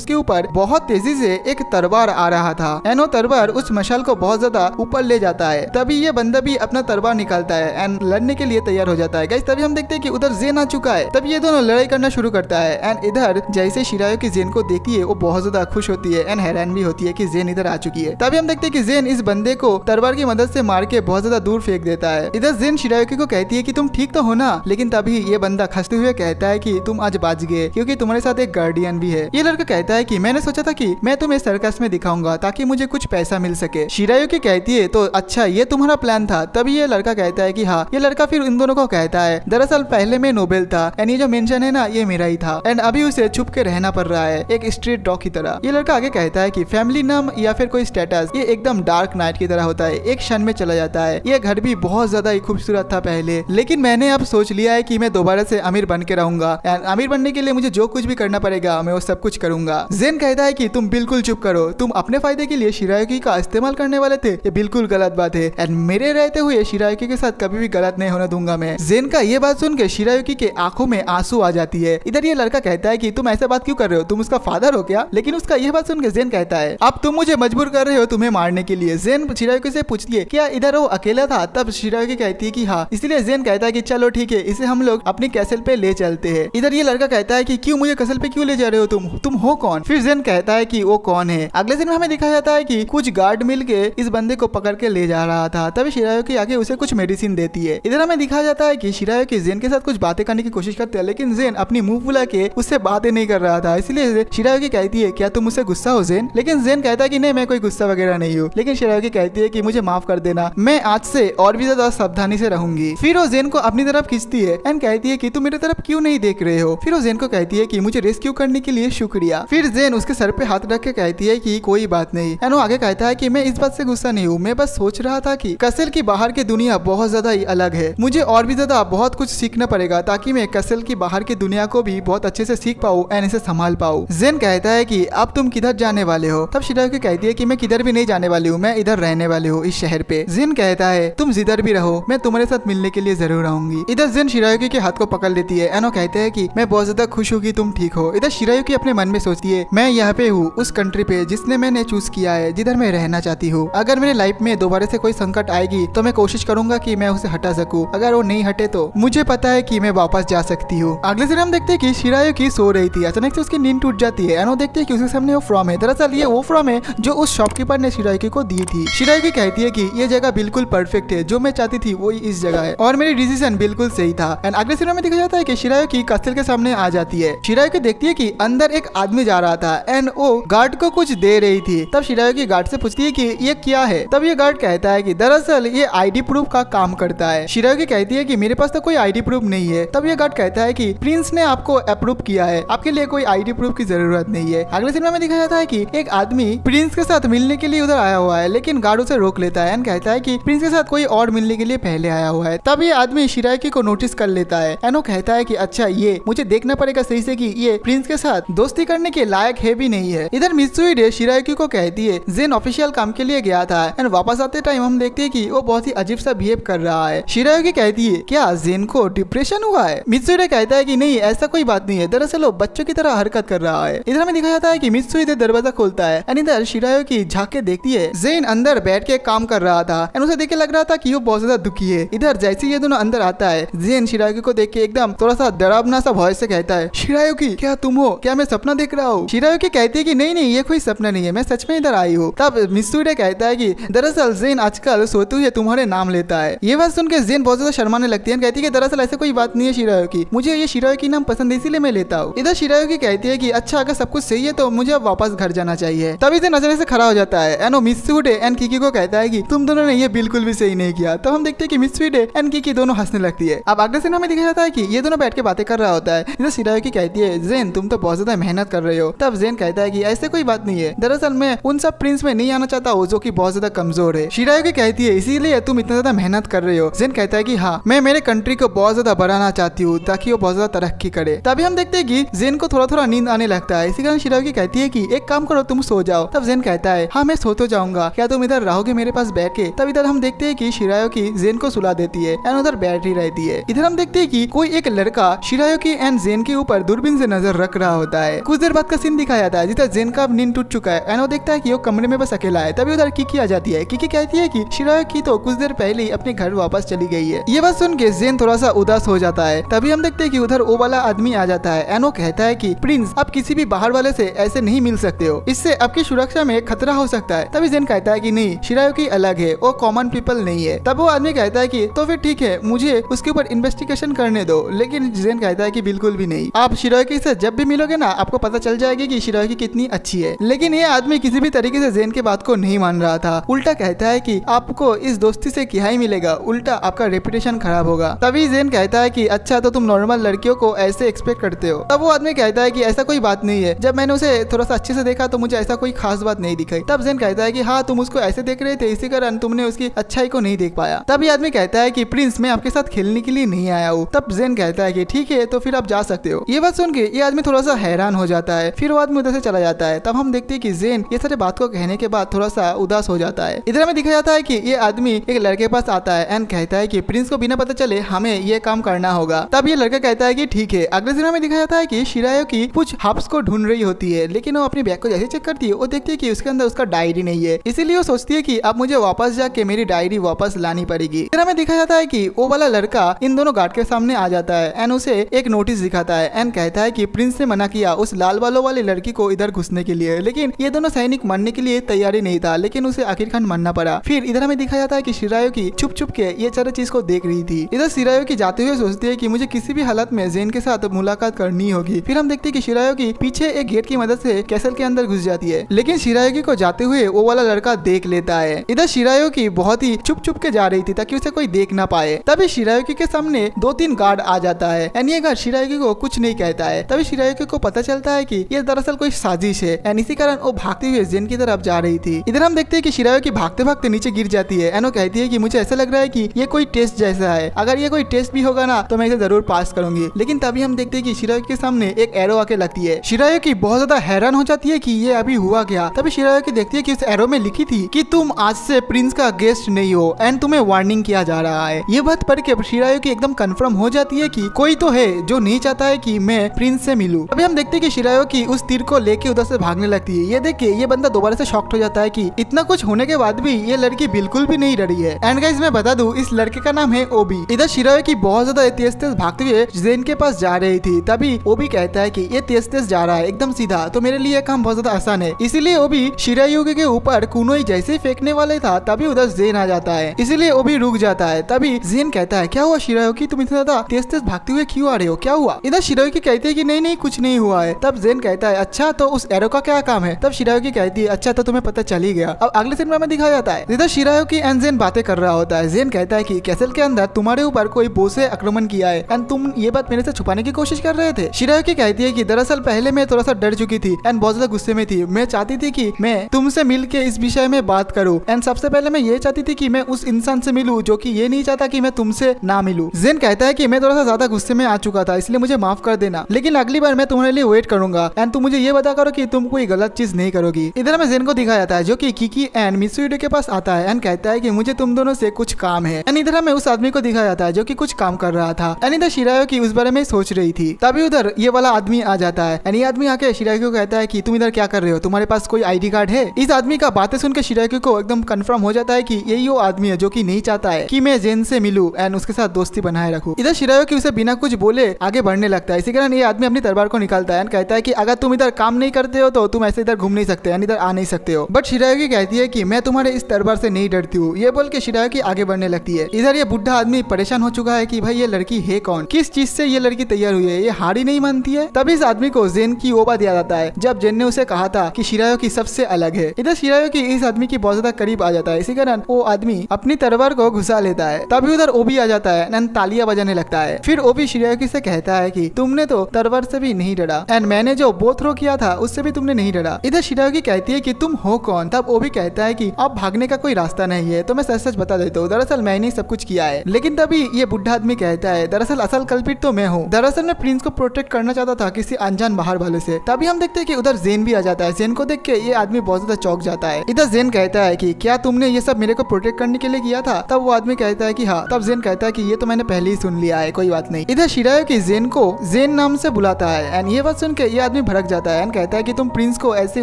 उसके ऊपर बहुत तेजी से एक तलवार आ रहा था एंड वो तलवार उस मशाल को बहुत ज्यादा ऊपर ले जाता है। तभी ये बंदा भी अपना तलवार निकालता है एंड लड़ने के लिए तैयार हो जाता है। गाइस तभी हम देखते हैं कि उधर ज़ेन आ चुका है। तब ये दोनों लड़ाई करना शुरू करता है एंड इधर जैसे शिरायुकी ज़ेन को देखती है वो बहुत ज्यादा खुश होती है एंड हैरान भी होती है कि ज़ेन इधर आ चुकी है। तभी हम देखते हैं कि ज़ेन इस बंदे को तलवार की मदद से मार के बहुत ज्यादा दूर फेंक देता है। इधर ज़ेन शिरायुकी को कहती है कि तुम ठीक तो हो ना, लेकिन तभी ये बंदा खसते हुए कहता है कि तुम आज बच गए क्योंकि तुम्हारे साथ एक गार्डियन भी है। ये लड़का कहता है कि मैंने सोचा था कि मैं तुम्हें सर्कस में दिखाऊंगा ताकि मुझे कुछ पैसा मिल सके। शिरायुकी कहती है तो अच्छा ये तुम्हारा प्लान था। तभी ये लड़का कहता है कि हाँ। ये लड़का फिर इन दोनों को कहता है दरअसल पहले मैं नोबेल था एंड ये जो मेंशन है ना ये मेरा ही था एंड अभी उसे छुप के रहना पड़ रहा है एक स्ट्रीट डॉग की तरह। ये लड़का आगे कहता है कि फैमिली नाम या फिर कोई स्टेटस ये एकदम डार्क नाइट की तरह होता है, एक क्षण में चला जाता है। ये घर भी बहुत ज्यादा ही खूबसूरत था पहले, लेकिन मैंने अब सोच लिया है कि मैं दोबारा से अमीर बन के रहूंगा एंड अमीर बनने के लिए मुझे जो कुछ भी करना पड़ेगा मैं वो सब कुछ करूंगा। ज़ेन कहता है कि तुम बिल्कुल चुप करो, तुम अपने फायदे के लिए शिरायुकी का इस्तेमाल करने वाले थे, ये बिल्कुल गलत बात है एंड मेरे रहते हुए शिरायुकी के साथ कभी भी गलत नहीं होने दूंगा मैं। ज़ेन का ये बात सुनकर शिरायुकी के आंखों में आंसू आ जाती है। इधर ये लड़का कहता है कि तुम ऐसा बात क्यों कर रहे हो, तुम उसका फादर हो क्या? लेकिन उसका यह बात सुनकर ज़ेन कहता है अब तुम मुझे मजबूर कर रहे हो तुम्हें मारने के लिए। ज़ेन शिरायुकी से पूछती है क्या इधर वो अकेला था? तब शिरायुकी कहती है कि हाँ। इसलिए ज़ेन कहता है कि चलो ठीक है, इसे हम लोग अपनी कैसल पे ले चलते हैं। इधर ये लड़का कहता है कि क्यों मुझे कैसल पे क्यों ले जा रहे हो, तुम हो कौन? फिर ज़ेन कहता है कि वो कौन है। अगले दिन में हमें दिखाया जाता है कि कुछ गार्ड मिल के इस बंदे को पकड़ के ले जा रहा था। तभी शिरायुकी आगे उसे कुछ मेडिसिन देती है। इधर हमें दिखाया जाता है कि शिरायुकी ज़ेन के साथ कुछ बातें करने की कोशिश करते हैं, लेकिन ज़ेन अपनी मुंह फुला के उससे बातें नहीं कर रहा था। इसलिए शिरायुकी कहती है क्या तुम उससे गुस्सा हो ज़ेन? लेकिन ज़ेन कहता है कि नहीं मैं कोई गुस्सा वगैरह नहीं हूँ। लेकिन शिरायुकी कहती है कि मुझे माफ कर देना, मैं आज से और भी ज्यादा सावधानी से रहूंगी। फिर वो ज़ेन को अपनी तरफ खींचती है एंड कहती है कि तुम मेरे तरफ क्यों नहीं देख रहे हो। फिर वो ज़ेन को कहती है कि मुझे रेस्क्यू करने के लिए शुक्रिया। फिर ज़ेन उसके सर पे हाथ रख के कहती है कि कोई बात नहीं एंड वो आगे कहता है कि मैं इस बात से गुस्सा नहीं हूँ, मैं बस सोच रहा था कि कसल की बाहर की दुनिया बहुत ज्यादा ही अलग है, मुझे और भी ज्यादा बहुत कुछ सीखना पड़ेगा ताकि मैं कसल की बाहर की दुनिया को भी बहुत अच्छे से सीख पाऊँ एंड इसे संभाल पाऊँ। ज़ेन कहता है कि अब तुम किधर जाने वाले हो? तब शिरायुकी कहती है कि मैं किधर भी नहीं जाने वाली हूँ, मैं इधर रहने वाली हूँ इस शहर पे। ज़ेन कहता है तुम जिधर भी रहो मैं तुम्हारे साथ मिलने के लिए जरूर आऊंगी। इधर ज़ेन शिरायुकी के हाथ को पकड़ लेती है एंड वो कहते हैं कि मैं बहुत ज्यादा खुश हूँ कि तुम ठीक हो। इधर शिरायुकी अपने मन में सोचती है मैं यहाँ पे हूँ उस कंट्री पे जिसने मैंने चूज किया है, जिधर मैं रहना चाहती हूँ। अगर मेरे लाइफ में दोबारा से कोई संकट आएगी तो मैं कोशिश करूंगा कि मैं उसे हटा सकूँ, अगर वो नहीं हटे तो मुझे पता है कि मैं वापस जा सकती हूँ। अगले दिन हम देखते हैं कि शिरायुकी सो रही थी, अचानक से उसकी नींद टूट जाती है एंड वो देखते हैं कि उसके सामने वो फ्रॉम है। दरअसल ये वो फ्रॉम है जो उस शॉपकीपर ने शिरायुकी को दी थी। शिरायुकी कहती है कि ये जगह बिल्कुल परफेक्ट है, जो मैं चाहती थी वो इस जगह है और मेरी डिसीजन बिल्कुल सही था एंड अगले सीन में दिखा जाता है कि शिरायुकी कस्टल के सामने आ जाती है। शिरायुकी देखती है कि अंदर एक आदमी जा रहा था एंड वो गार्ड को कुछ दे रही थी। तब शिरायुकी गार्ड से पूछती है कि ये क्या है? तब ये गार्ड कहता है कि दरअसल ये आईडी प्रूफ का काम करता है। शिरायुकी कहती है कि मेरे पास तो कोई आईडी प्रूफ नहीं है। तब ये गार्ड कहता है कि प्रिंस ने आपको अप्रूव किया है, आपके लिए कोई आईडी प्रूफ की जरूरत नहीं है। अगले सीन में दिखा जाता है कि एक आदमी प्रिंस के साथ मिलने के लिए उधर आया हुआ है, लेकिन गार्ड उसे रोक लेता है एंड कहता है कि प्रिंस के साथ कोई और मिलने के लिए पहले आया हुआ है। तब ये आदमी शिरायुकी को नोटिस कर लेता है एंड वो कहता है कि अच्छा ये मुझे देखना पड़ेगा सही से कि ये प्रिंस के साथ दोस्ती करने के लायक है भी नहीं है। इधर मित्सुई डे शिरायुकी को कहती है ज़ेन ऑफिशियल काम के लिए गया था एंड वापस आते टाइम हम देखते हैं कि वो बहुत ही अजीब सा बिहेव कर रहा है। शिरायुकी कहती है क्या ज़ेन को डिप्रेशन हुआ है? मित्सुई डे कहता है कि नहीं ऐसा कोई बात नहीं है, दरअसल वो बच्चों की तरह हरकत कर रहा है। इधर हमें दिखाया जाता है कि मित्सुई डे दरवाजा खोलता है एंड इधर शिरायुकी झाँक के देखती है ज़ेन अंदर बैठ के काम कर रहा था एंड उसे देख के लग रहा था कि वो बहुत ज्यादा दुखी है। इधर जैसे ये दोनों अंदर आता है ज़ेन शिरायुकी को देख के एकदम थोड़ा सा डरावना सा वॉइस से कहता है शिरायुकी क्या तुम हो, क्या मैं सपना देख रहा हूँ? शिरायुकी कहती है कि नहीं नहीं ये कोई सपना नहीं है, मैं सच में इधर आई हूँ। तब मित्सुई डे कहता है कि दरअसल ज़ेन आजकल सोते हुए तुम्हारे नाम लेता है। ये बात सुनकर ज़ेन बहुत ज्यादा शर्माने लगती है एंड कहती है कि दरअसल ऐसा कोई बात नहीं है शिरायुकी, मुझे ये शिरायुकी नाम पसंद है इसीलिए मैं लेता हूँ। इधर शिरायुकी कहती है कि अच्छा अगर सब कुछ सही है तो मुझे अब वापस घर जाना चाहिए। तभी ज़ेन अचानक से खड़ा हो जाता है and मित्सुई डे and Kiki को कहता है कि तुम दोनों ने ये बिल्कुल भी सही नहीं किया। तब हम देखते हैं कि मित्सुई डे एंड किकी दोनों दोनों हंसने लगती है। अब अगले सीन हमें दिखा जाता है कि ये दोनों बैठ के बातें कर रहा होता है। इधर शिरायुकी कहती है ज़ेन तुम तो बहुत ज्यादा मेहनत कर रहे हो। तब ज़ेन कहता है कि ऐसे कोई बात नहीं है, दरअसल मैं उन सब प्रिंस में नहीं आना चाहता हूँ जो की बहुत ज्यादा कमजोर है। शिरायुकी कहती है इसीलिए तुम इतना ज्यादा मेहनत कर रहे हो। ज़ेन कहता है कि हाँ मैं मेरे कंट्री को बहुत ज्यादा बढ़ाना चाहती हूँ ताकि वो बहुत ज्यादा तरक्की करे। तभी हम देखते हैं कि ज़ेन को थोड़ा थोड़ा नींद आने लगता है। इसी कारण शिरायुकी कहती है कि एक काम करो तुम सो जाओ। तब ज़ेन कहता है हाँ मैं सो तो जाऊंगा, क्या तुम इधर रहोगे मेरे पास बैठ के। तब इधर हम देखते हैं कि शिरायुकी ज़ेन को सुला देती है एंड उधर बैठ ही रहती है। इधर हम देखते हैं कि कोई एक लड़का शिरायुकी एंड ज़ेन के ऊपर दूरबीन से नजर रख रहा होता है। कुछ देर बाद का सीन दिखाया जाता है जिधर ज़ेन का नींद टूट चुका है एंड वो देखता है कि वो कमरे में बस अकेला है। तभी उधर किकी आ जाती है। किकी कहती है कि शिरायुकी तो कुछ देर पहले ही अपने घर वापस चली गई है। ये बात सुन के ज़ेन थोड़ा सा उदास हो जाता है। तभी हम देखते हैं कि उधर वो वाला आदमी आ जाता है एंड वो कहता है कि प्रिंस आप किसी भी बाहर वाले से ऐसे नहीं मिल सकते हो, इससे आपकी सुरक्षा में खतरा हो सकता है। तभी ज़ेन कहता है कि नहीं शिरायुकी अलग है, वो कॉमन पीपल नहीं है। तब वो आदमी कहता है कि तो फिर ठीक है मुझे उसके ऊपर इन्वेस्टिगेशन करने दो। लेकिन ज़ेन कहता है कि बिल्कुल भी नहीं, आप शिरायुकी से जब भी मिलोगे ना आपको पता चल जाएगी कि शिरायुकी कितनी अच्छी है। लेकिन ये आदमी किसी भी तरीके से ज़ेन की बात को नहीं मान रहा था, उल्टा कहता है कि आपको इस दोस्ती से क्या ही मिलेगा, उल्टा आपका रेपुटेशन खराब होगा। तभी ज़ेन कहता है कि अच्छा तो तुम नॉर्मल लड़कियों को ऐसे एक्सपेक्ट करते हो। तब वो आदमी कहता है कि ऐसा कोई बात नहीं है, जब मैंने उसे थोड़ा सा अच्छे से देखा तो मुझे ऐसा कोई खास बात नहीं दिखाई। तब ज़ेन कहता है कि हाँ तुम उसको ऐसे देख रहे थे, इसी कारण तुमने उसकी अच्छाई को नहीं देख पाया। तब ये आदमी कहता है कि प्रिंस मैं आपके साथ खेलने के लिए नहीं आया हूँ। तब ज़ेन कहता है कि ठीक है तो फिर आप जा सकते हो। ये बात सुन के ये आदमी थोड़ा सा हैरान हो जाता है। फिर वो आदमी उधर से चला जाता है। तब हम देखते हैं कि ज़ेन ये सारी बात को कहने के बाद थोड़ा सा उदास हो जाता है। इधर हमें दिखाया जाता है कि ये आदमी एक लड़के पास आता है एंड कहता है कि प्रिंस को बिना पता चले हमें ये काम करना होगा। तब ये लड़का कहता है कि ठीक है। अगले दिन हमें दिखाया जाता है कि शिरायुकी कुछ हब्स को ढूंढ रही होती है, लेकिन वो अपने बैग को जैसे चेक करती है वो देखती है कि उसके अंदर उसका डायरी नहीं है। इसीलिए वो सोचती है कि अब मुझे वापस जाके मेरी डायरी वापस लानी पड़ेगी। फिर हमें दिखाया जाता है कि वो वाला लड़का इन दोनों गार्ड के सामने आ जाता है एंड उसे एक नोटिस दिखाता है एंड कहता है कि प्रिंस ने मना किया उस लाल बालों वाली लड़की को इधर घुसने के लिए, लेकिन ये दोनों सैनिक मरने के लिए तैयारी नहीं था, लेकिन उसे आखिरकार मरना पड़ा। फिर इधर हमें दिखाया जाता है कि शिरायुकी छुप छुप के ये सारी चीज को देख रही थी। इधर शिरायुकी जाते हुए सोचती है कि मुझे किसी भी हालत में ज़ेन के साथ मुलाकात करनी होगी। फिर हम देखते हैं कि शिरायुकी पीछे एक गेट की मदद से कैसल के अंदर घुस जाती है, लेकिन शिरायुकी को जाते हुए वो वाला लड़का देख लेता है। इधर शिरायुकी बहुत ही छुप छुप के जा रही थी ताकि उसे कोई देख ना पाए। तभी शिरायुकी के सामने 2-3 गार्ड आ जाता है एंड ये गार्ड शिरायुकी को कुछ नहीं कहता है। तभी शिरायुकी को पता चलता है कि ये दरअसल कोई साजिश है एंड इसी कारण वो भागते हुए ज़ेन की तरफ जा रही थी। इधर हम देखते हैं कि शिरायुकी भागते भागते नीचे गिर जाती है एंड वो कहती है कि मुझे ऐसा लग रहा है कि ये कोई टेस्ट जैसा है, अगर ये कोई टेस्ट भी होगा ना तो मैं इसे जरूर पास करूंगी। लेकिन तभी हम देखते हैं कि शिरायुकी के सामने एक एरो आके लगती है। शिरायुकी बहुत ज्यादा हैरान हो जाती है कि ये अभी हुआ क्या। तभी शिरायुकी देखती है कि उस एरो में लिखी थी कि तुम आज से प्रिंस का गेस्ट नहीं हो एंड तुम्हें वार्निंग किया जा रहा है। ये बात पढ़ के शिरायुकी एकदम कंफर्म हो जाती है कि कोई तो है जो नहीं चाहता है कि मैं प्रिंस से मिलूं। अभी हम देखते हैं कि शिरायुकी उस तीर को लेके उधर से भागने लगती है। ये देख के ये बंदा दोबारा से शॉक्ड हो जाता है कि इतना कुछ होने के बाद भी ये लड़की बिल्कुल भी नहीं डरी है। एंड गाइस मैं बता दूं इस लड़के का नाम है ओबी। इधर शिरायुकी बहुत ज्यादा तेज भागते हुए ज़ेन के पास जा रही थी। तभी ओबी कहता है कि ये तेज जा रहा है एकदम सीधा, तो मेरे लिए काम बहुत ज्यादा आसान है। इसीलिए ओबी शिरायुकी के ऊपर कुनोई जैसे फेंकने वाले था तभी उधर ज़ेन आ जाता है, इसीलिए ओबी रुक जाता है। तभी ज़ेन कहता है क्या हुआ शिरायुकी, तुम इतना ज्यादा तेज भागते हुए क्यों आ रहे हो, क्या हुआ। इधर शिरायुकी कहती है कि नहीं नहीं कुछ नहीं हुआ है। तब ज़ेन कहता है अच्छा तो उस एरो का क्या काम है। तब शिरायुकी कहती है अच्छा तो तुम्हें पता चल ही गया। अब अगले सीन में दिखाया जाता है इधर शिरायुकी एंड ज़ेन बातें कर रहा होता है। ज़ेन कहता है की कैसल के अंदर तुम्हारे ऊपर कोई बोसे आक्रमण किया है एंड तुम ये बात मेरे से छुपाने की कोशिश कर रहे थे। शिरायुकी कहती है कि दरअसल पहले मैं थोड़ा सा डर चुकी थी एंड बहुत ज्यादा गुस्से में थी, मैं चाहती थी कि मैं तुमसे मिलके इस विषय में बात करूं एंड सबसे पहले मैं ये चाहती थी कि मैं उस इंसान से मिलूं जो कि ये नहीं चाहता कि मैं तुमसे ना मिलूं। ज़ेन कहता है कि मैं थोड़ा सा ज्यादा गुस्से में आ चुका था, इसलिए मुझे माफ कर देना, लेकिन अगली बार मैं तुम्हारे लिए वेट करूंगा एंड तुम मुझे ये बता करो कि तुम कोई गलत चीज नहीं करोगी। इधर हमें ज़ेन को दिखाया जाता है जो कि किकी एंड मित्सुई डे के पास आता है एंड कहता है कि मुझे तुम दोनों से कुछ काम है एंड इधर हमें उस आदमी को दिखाया जाता है जो कि कुछ काम कर रहा था एंड इधर शिरायुकी उस बारे में सोच रही थी। तभी उधर ये वाला आदमी आ जाता है एंड ये आदमी आके शिरायुकी को कहता है कि तुम इधर क्या कर रहे हो, तुम्हारे पास कोई आईडी कार्ड है। इस आदमी का बातें सुनकर शिरायुकी को एकदम कंफर्म हो जाता है कि यही वो आदमी है जो कि नहीं चाहता है कि मैं ज़ेन से मिलूं एंड उसके साथ दोस्ती बनाए रखूं। इधर शिरायुकी उसे बिना कुछ बोले आगे बढ़ने लगता है। इसी कारण ये आदमी अपनी तलवार को निकालता है एंड कहता है कि अगर तुम इधर काम नहीं करते हो तो तुम ऐसे इधर घूम नहीं सकते एंड इधर आ नहीं सकते हो। बट शिरायुकी कहती है कि मैं तुम्हारे इस तलवार से नहीं डरती हूँ। ये बोल के शिरायुकी आगे बढ़ने लगती है। इधर ये बूढ़ा आदमी परेशान हो चुका है कि भाई ये लड़की है कौन, किस चीज से ये लड़की तैयार हुई है, ये हार ही नहीं मानती है। तभी इस आदमी को ज़ेन की वो बात याद आता है जब ज़ेन ने उसे कहा था कि शिरायुकी सबसे अलग है। इधर शिरायुकी इस आदमी की बहुत ज्यादा करीब आ जाता है। इसी कारण वो आदमी अपनी तलवार को घुसा लेता है। तभी उधर ओबी आ जाता है एंड तालियां बजाने लगता है। फिर ओबी शिरायुकी से कहता है कि तुमने तो तलवार से भी नहीं डरा एंड मैंने जो बो थ्रो किया था उससे भी तुमने नहीं डरा। इधर शिरायुकी कहती है कि तुम हो कौन। तब ओबी कहता है कि अब भागने का कोई रास्ता नहीं है तो मैं सच सच बता देता हूँ, दरअसल मैंने सब कुछ किया है। लेकिन तभी ये बुढ़ा आदमी कहता है दरअसल असल कल्पित तो मैं हूँ, दरअसल मैं प्रिंस को प्रोटेक्ट करना चाहता था किसी अनजान बाहर वाले से। तभी हम देखते हैं कि उधर ज़ेन भी आ जाता है। ज़ेन को देख के ये आदमी बहुत ज्यादा चौंक जाता है। इधर ज़ेन कहता है कि क्या तुमने ये सब मेरे को प्रोटेक्ट करने के लिए किया था। तब वो आदमी कहता है कि हाँ। तब ज़ेन कहता है कि ये तो मैंने पहले ही सुन लिया है, कोई बात नहीं। इधर शिरायुकी ज़ेन को ज़ेन नाम से बुलाता है एंड ये बात सुन के ये आदमी भड़क जाता है एंड कहता है कि तुम प्रिंस को ऐसे